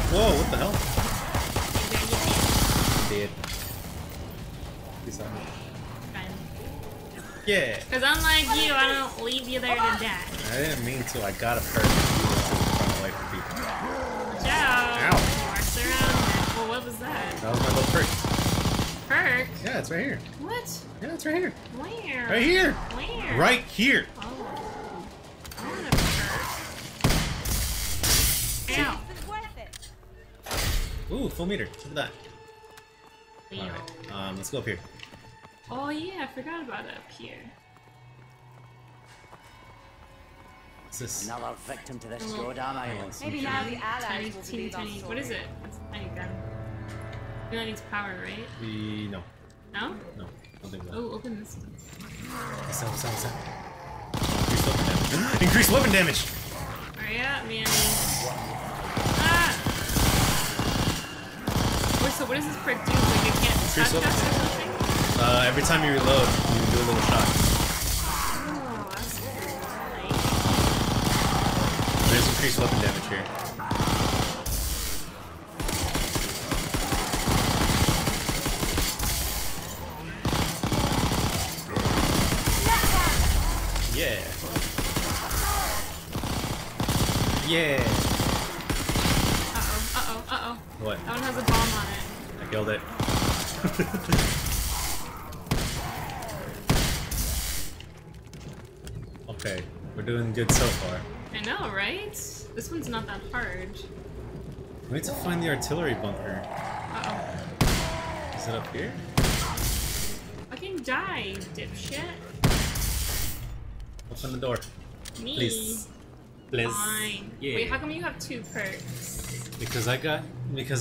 Whoa, what the hell? Dead. He's on me. Yeah. Because unlike you, I don't leave you there to die. I didn't mean to. I got a person run away from people. Ciao. Ow. Marks around. Well, what was that? That was my little perk. Perk? Yeah, it's right here. What? Yeah, it's right here. Where? Right here. Where? Right here. Oh. I want a perk. Ow. Ooh, full meter. Look at that. Alright, let's go up here. Oh yeah, I forgot about it up here. What's this? Another victim to this goddamn island. Maybe now the allies will be tiny. What is it? It's a tiny gun. You really need power, right? No. No? No. Don't think so. Oh, open this one. Increased weapon damage. Increased weapon damage! Hurry up, man. Ah! Wait, so what does this prick do? Like, it can't touch us or something? Every time you reload, you do a little shot. Oh, that's nice. There's increased weapon damage here. Yeah. Uh oh. What? That one has a bomb on it. I killed it. Okay, we're doing good so far. I know, right? This one's not that hard. We need to find the artillery bunker. Uh oh. Is it up here? Fucking die, dipshit. Open the door. Me. Please. Fine. Yeah. Wait, how come you have two perks? Because I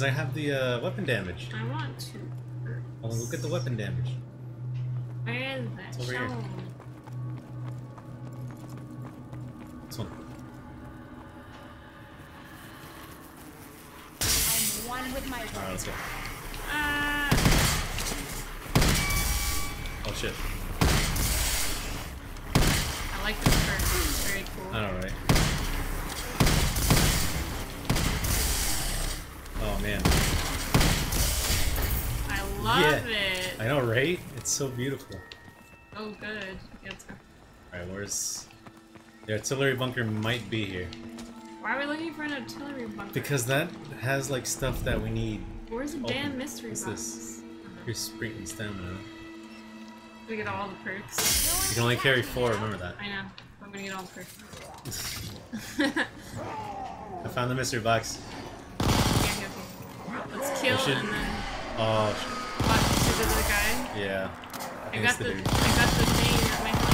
have the weapon damage. I want two perks. Oh, look at the weapon damage. Where is that? It's over here. This one. I'm one with my. Alright, let's go. Oh shit. I like this part. It's very cool. Alright. Oh man. I love it. I know, right? It's so beautiful. Oh, good. Yeah, let's go. Alright, where's... The artillery bunker might be here. Why are we looking for an artillery bunker? Because that has, like, stuff that we need. Where's the damn mystery box? What's this? Here's sprint and stamina. We get all the perks. You can only carry 4, remember that. I know. I'm gonna get all the perks. I found the mystery box. Let's kill and then... Oh, the other guy. Yeah. I got the thing that my phone.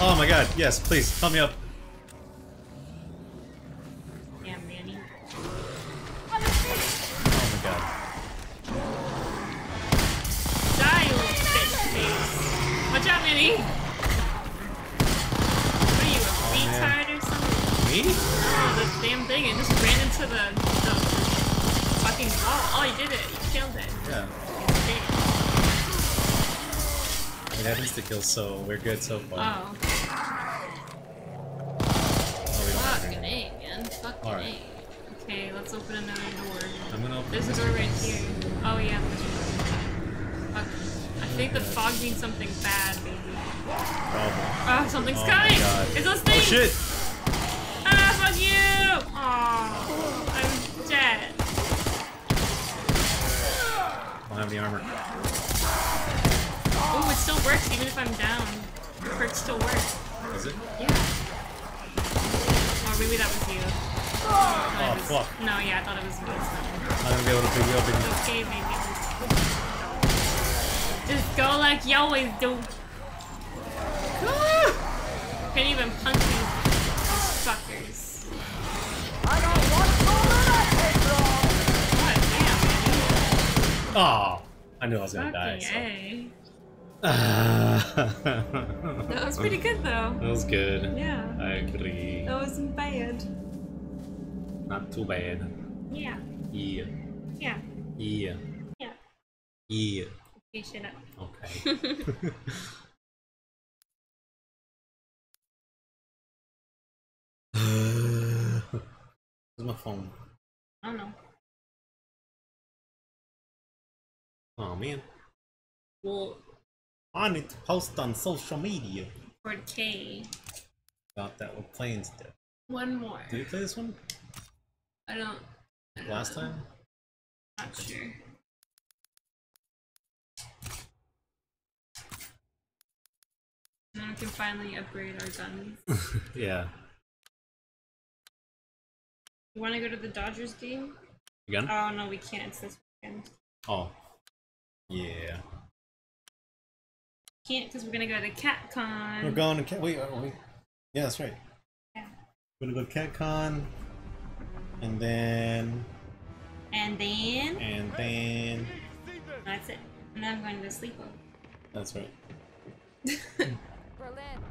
Oh my god, yes, please, help me up. Yeah, Manny. Oh my god. Die, you little bitch face. Watch out, Manny! What are you, a retard? Me? Oh, the damn thing, it just ran into the fucking wall. Oh, you did it. You killed it. Yeah. It happens to kill, so we're good so far. Oh, okay. Fucking A, man. Fucking A. Okay, let's open another door. I'm gonna open this door right here. Oh, yeah. Fuck. I think the fog means something bad, baby. Oh, something's coming! It's those things! Oh, shit! Fuck you! Aww, I'm dead. I don't have any armor. Ooh, it still works even if I'm down. The perk still works. Is it? Yeah. Or maybe that was you. Oh, was, fuck. No, yeah, I thought it was me. I'm gonna be able to pick you up again. It's okay, baby. Just go like you always do. Ah! Can't even punch these fuckers. I don't want to live. Oh, I knew I was gonna die. So. That was pretty good though. That was good. Yeah. I agree. That wasn't bad. Not too bad. Yeah. Yeah. Yeah. Yeah. Yeah. Yeah. Okay, shut up. Okay. Where's my phone? I don't know. Oh man. Well, I need to post on social media. For K. About that, we're playing stuff. One more. Did you play this one? I don't Last time? Not sure. And then we can finally upgrade our guns. Yeah. You want to go to the Dodgers game? Again? Oh no, we can't. It's this weekend. Oh. Yeah. Can't because we're gonna go to CatCon. We're going to Cat. Wait, aren't we? Yeah, that's right. Yeah. We're gonna go to CatCon, and then. And then. And then. That's it. And then I'm going to sleepover. That's right. Berlin.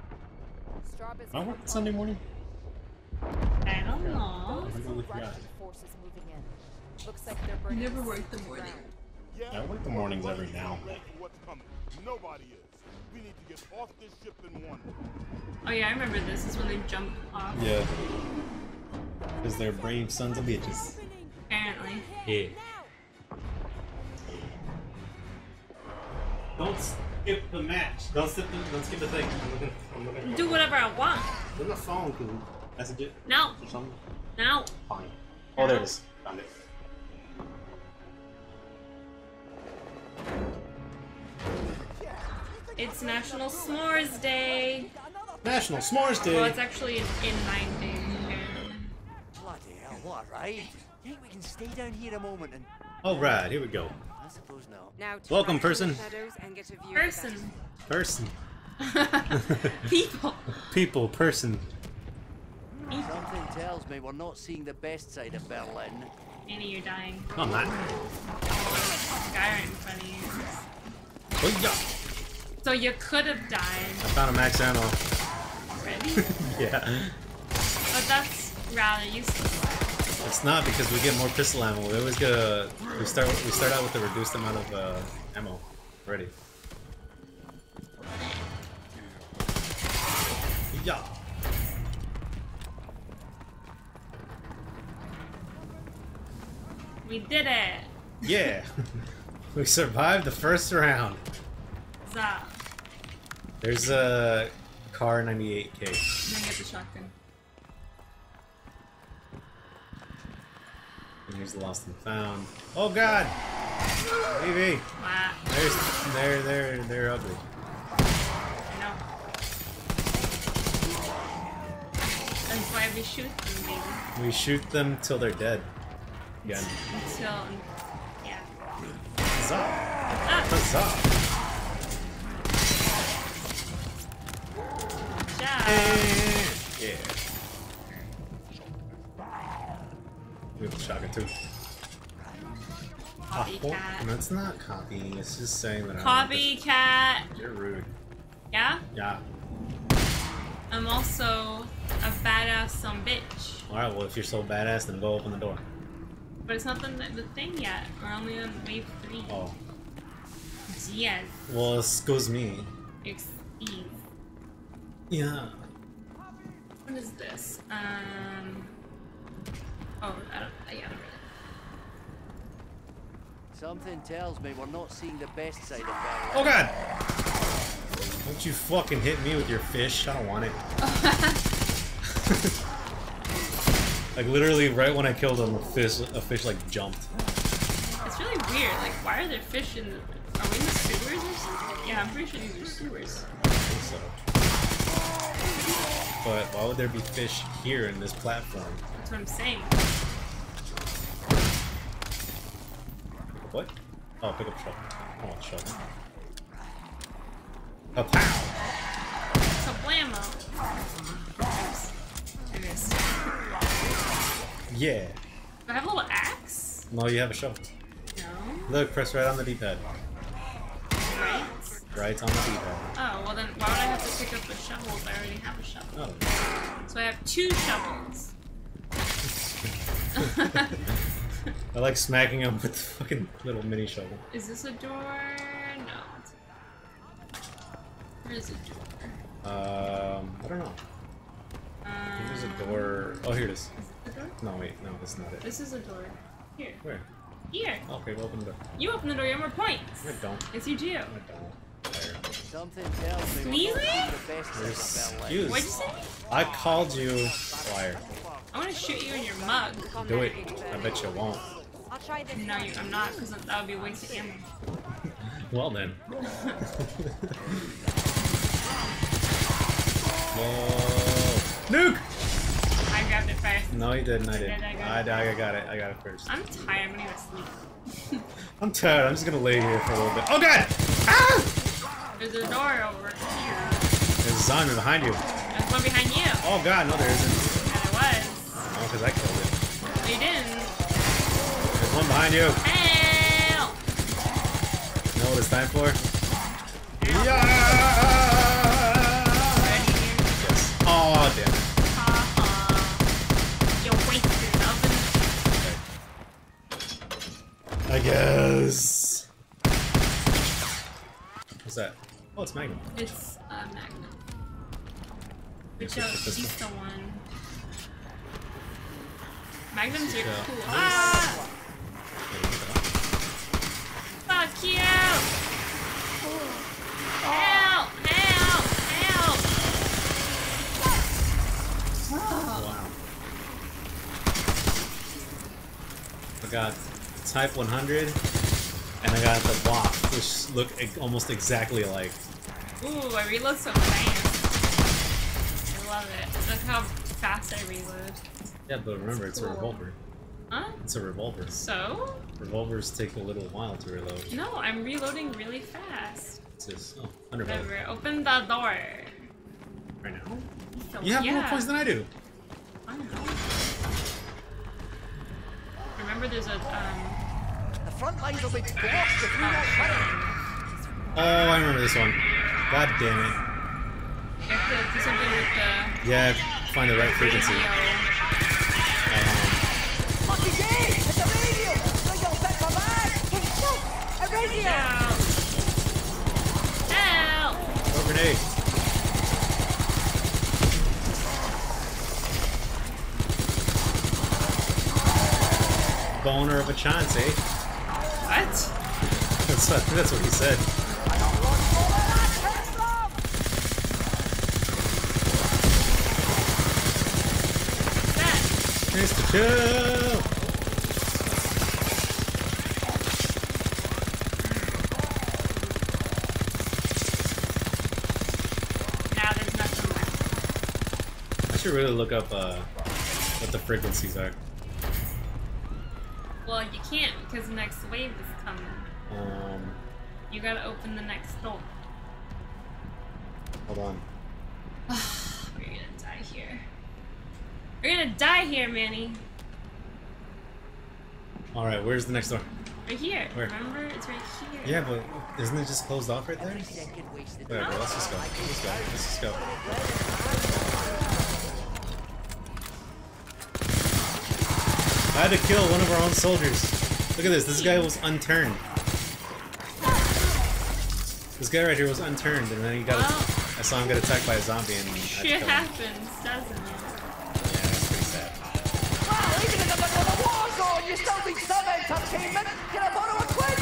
I work Sunday morning. I don't know. I never work the morning. I work the mornings every now and then. Oh yeah, I remember this. This is when they jump off. Yeah. Because they're brave sons of bitches. Apparently. Yeah. Don't skip the match. Don't skip the thing. I'm looking do whatever I want. Look at the phone, dude. Message it? No. Or something? No. Fine. Oh, there it is. Found it. It's National S'mores Day. National S'mores Day? Well, it's actually in 9 days. Bloody hell, what, right? You think we can stay down here a moment and... Alright, here we go. I suppose not. Now, welcome, person. Person. Person. People. Person. Something tells me we're not seeing the best side of Berlin. Annie, you're dying. Come on, man. Skyrim in front of you. Oh, yeah. So you could have died. I found a max ammo. Ready? Yeah. But that's rather useless. It's not, because we get more pistol ammo. We always get a. We start out with a reduced amount of ammo. Ready. Yeah. We did it! Yeah! We survived the first round! Zah. There's a Kar 98 k. Then get the shotgun. And here's the lost and found. Oh god! BB! Wow. They're ugly. That's why we shoot them, baby. We shoot them till they're dead. Again. Until, yeah. Huzzah! Ah. Huzzah! Yeah. We have a shotgun too. Copycat. That's not copying. It's just saying that. Copycat. You're rude. Yeah. Yeah. I'm also a badass some bitch. Alright, well if you're so badass then go open the door. But it's not the thing yet. We're only on wave 3. Oh. Yes. Well, excuse me. Excuse. Yeah. What is this? Oh, I don't really. Something tells me we're not seeing the best side of that. Oh god! Don't you fucking hit me with your fish. I don't want it. Like literally right when I killed him, a fish like jumped. It's really weird. Like why are there fish in the... Are we in the sewers or something? Yeah, I'm pretty sure these are sewers. I think so. But why would there be fish here in this platform? That's what I'm saying. What? Oh, pick up shovel. I want shovel. A pow! So blammo. I missed. Yeah. Do I have a little axe? No, you have a shovel. No. Look, press right on the D-pad. Right? Right on the D-pad. Oh, well then why would I have to pick up a shovel if I already have a shovel? Oh. So I have two shovels. I like smacking him with the fucking little mini shovel. Is this a door? No. Where is a door? I don't know. I think there's a door. Oh, here it is. Is it the door? No, wait, no, that's not it. This is a door. Here. Where? Here. Okay, we'll open the door. You open the door, you have more points. I don't. It's your geo. I don't. Something tells me. Excuse. What'd you say? I called you liar. I want to shoot you in your mug. Do it. I bet you won't. I'll try this. No, I'm not, because that would be a waste of ammo. Well then. Whoa. Nuke! I grabbed it first. No, you didn't. I got it first. I'm tired. I'm gonna go sleep. I'm tired. I'm just gonna lay here for a little bit. Oh god! Ah! There's a door over here. There's a zombie behind you. There's one behind you. Oh god, no, there isn't. And it was. Oh, because I killed it. No, you didn't. There's one behind you. Help! You know what it's time for? Help. Yeah! Oh damn it. You wasted an oven. I guess. What's that? Oh, it's Magnum. It's a Magnum. Which is the one. Magnums are cool. Ah! Fuck you! Oh. Help! Help! Help! Wow. I got Type 100, and I got the Block, which look almost exactly alike. Ooh, I reload so fast. I love it. Look how fast I reload. Yeah, but remember, it's cool. A revolver. Huh? It's a revolver. So? Revolvers take a little while to reload. No, I'm reloading really fast. It's just, oh, remember, open the door. Right now? So, you have more points than I do. remember there's a the front lines will be blocked if we don't fight. Oh, I remember this one. God damn it. You have to do something with the... Yeah, find the right frequency. Fucking day! It's a radio! Don't go back my mind! Can you shoot? A radio! Ow! Ow! Over grenade. Boner of a chance, eh? What? That's what he said. Mr. Chill! Now there's nothing left. I should really look up what the frequencies are. Well, you can't because the next wave is coming. You gotta open the next door. Hold on. We're gonna die here. We're gonna die here, Manny. Alright, where's the next door? Right here. Where? Remember? It's right here. Yeah, but isn't it just closed off right there? Whatever, let's just go. I had to kill one of our own soldiers. Look at this. This guy was unturned. This guy right here was unturned, and then he got... Oh. I saw him get attacked by a zombie, and... Shit happens, doesn't it? You still be surveyed, top team. Can I borrow a quid?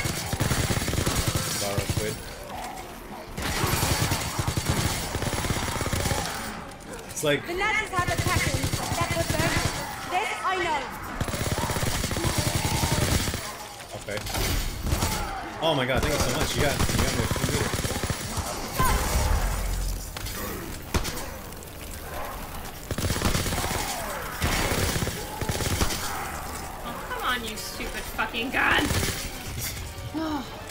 Borrow a quid. It's like... The Nazis have attacked him. That was them. This I know. Okay. Oh my god, thank you so much. You got me a god.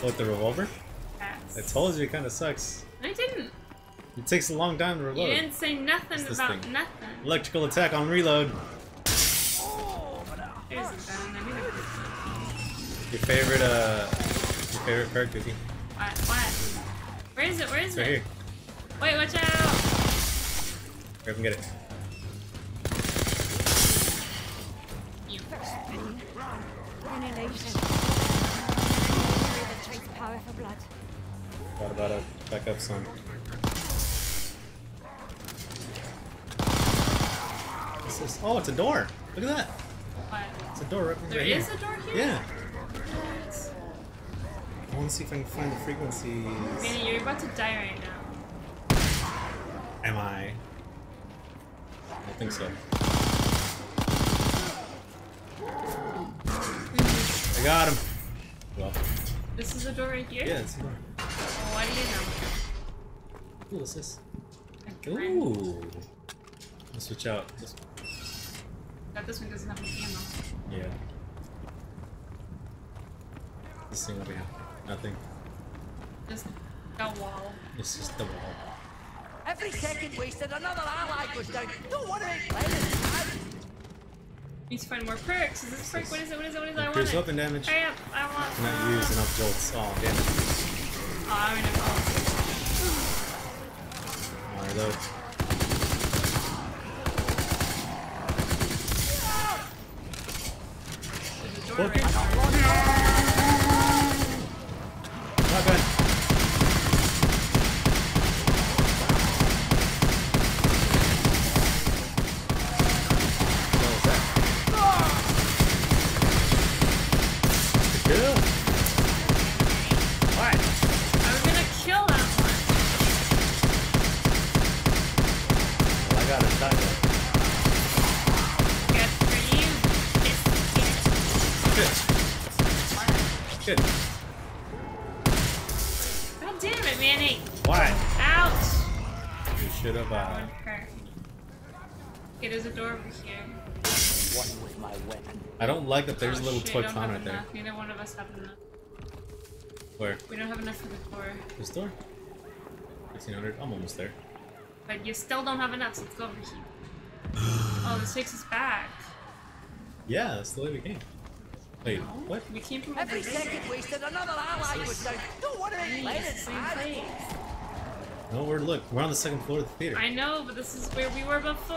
What, the revolver? Yes. I told you it kind of sucks. I didn't. It takes a long time to reload. You didn't say nothing about nothing. Electrical attack on reload. Oh, your favorite perk, Cookie. What? Where is it? Where is it? Right here. Wait, watch out! Grab and get it. Thought about it. Back up some. What's this? Oh, it's a door. Look at that. What? It's a door. Right there is a door here? Yeah. What? I want to see if I can find the frequencies. Manny, you're about to die right now. Am I? I think so. I got him. Well. This is the door right here? Yeah, it's the door. Well, what do you know? Ooh, what's this? Ooh. Let's switch out. That this one doesn't have any ammo. Yeah. This thing over here. Nothing. Just the wall. It's just the wall. Every second wasted, another ally goes down. Don't want to make plans. Need to find more perks. Is this a perk? What is it? What is it? What is it? I want it. Weapon damage. Hurry up. I want. Cannot use enough jolts. Oh, damn it. Oh, I'm in a box. Alright, load. There's a door right there. Not good. I don't like that there's a little toy clown right there. Neither one of us have enough. Where? We don't have enough for the door. This door? 1,600? I'm almost there. But you still don't have enough, so let's go over here. Oh, this takes us back. Yeah, that's the way we came. Wait, what? We came from every second wasted. Another ally was down. Don't worry, let it slide. No, we're look. We're on the second floor of the theater. I know, but this is where we were before.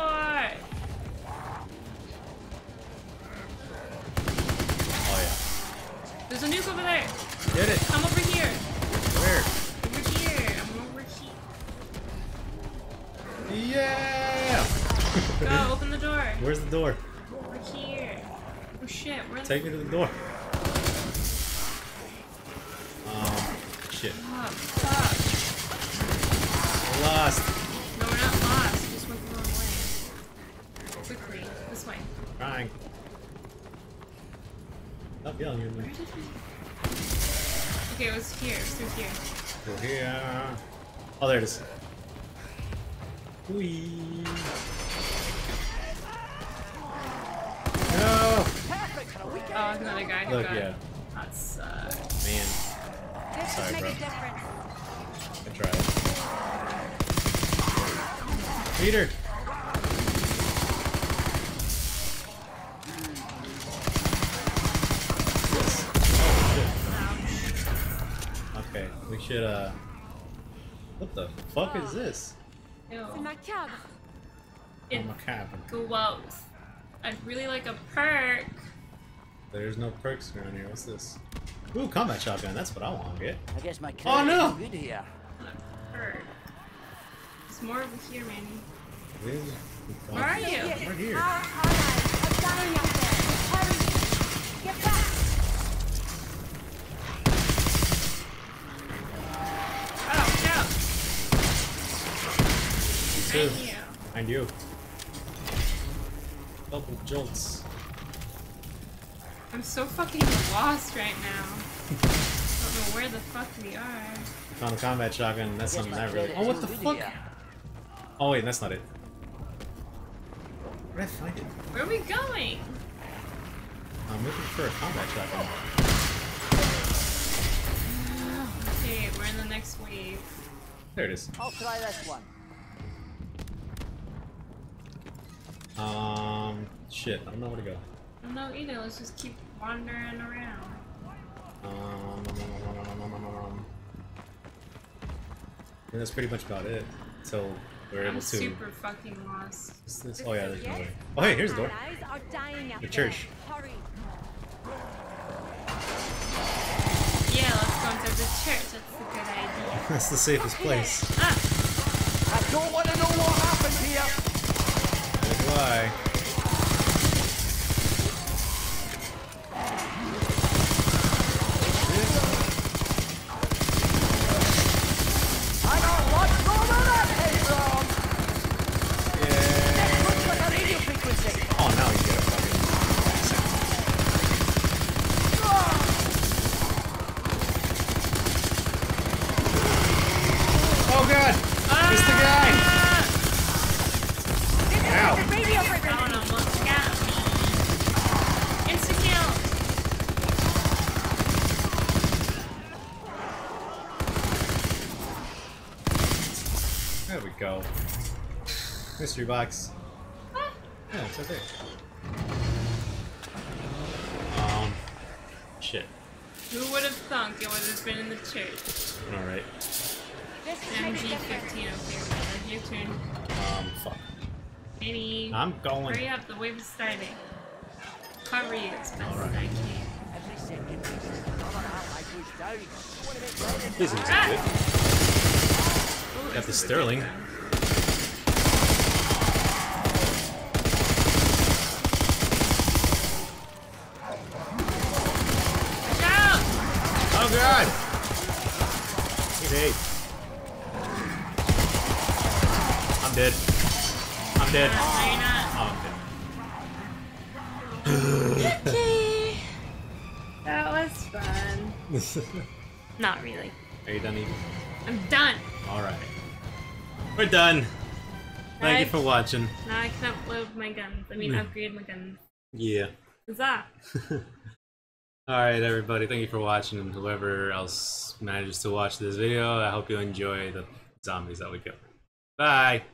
Oh yeah. There's a nuke over there. Get it. Come over here. Where? Over here. I'm over here. Yeah. Go open the door. Where's the door? Over here. Oh shit. Where's Take me to the door. Shit. Oh, fuck. We're lost. No, we're not lost. We just went the wrong way. Quickly, this way. Trying. Stop yelling at me. Where did we... Okay, it was here. It was through here. Through here. Oh, there it is. Whee. No! Oh, it's another guy. Look, yeah. That sucks. Man. Sorry, bro. I tried. Peter! Yes. Oh, shit. Okay, we should, What the fuck is this? Ew. It's in my cabin. It's in my cabin. Gross. I'd really like a perk. There's no perks around here. What's this? Ooh, combat shotgun. That's what I want to get. I guess my oh no! Good here. Perk. There's more over here, Manny. Really? Where are you? We're here. I'm dying up there. Hurry! Get back! Oh no! Thank you. Behind you. Double jolts. I'm so fucking lost right now. Don't know where the fuck we are. Found a combat shotgun. That's something I really. Oh, what the fuck? Oh wait, that's not it. Where did I find it? Where are we going? I'm looking for a combat shotgun. Okay, we're in the next wave. There it is. I'll try that one. Shit, I don't know where to go. I don't know either, let's just keep wandering around. And that's pretty much about it. So we're able to... I'm super fucking lost. Oh yeah, there's no way. Oh hey, here's the door. The church. Yeah, let's go into the church, that's a good idea. That's the safest place. Ah. I don't want to know what happened here! Why? Mystery box. Ah. Yeah, it's okay. Shit. Who would have thunk it would have been in the church? Alright. MG15 up here, your turn. Fuck. Maybe. I'm going. Hurry up, the wave is starting. Cover you as best as I can. This is good. Got the Sterling. Oh god! Hey. I'm dead. I'm dead. No, you're not. Oh, I'm dead. Okay. That was fun. Not really. Are you done eating? I'm done. Alright. We're done. Thank you for watching. Now I can upload my guns. I mean upgrade my guns. Yeah. What's that? Alright everybody, thank you for watching, and whoever else manages to watch this video, I hope you enjoy the zombies that we kill. Bye!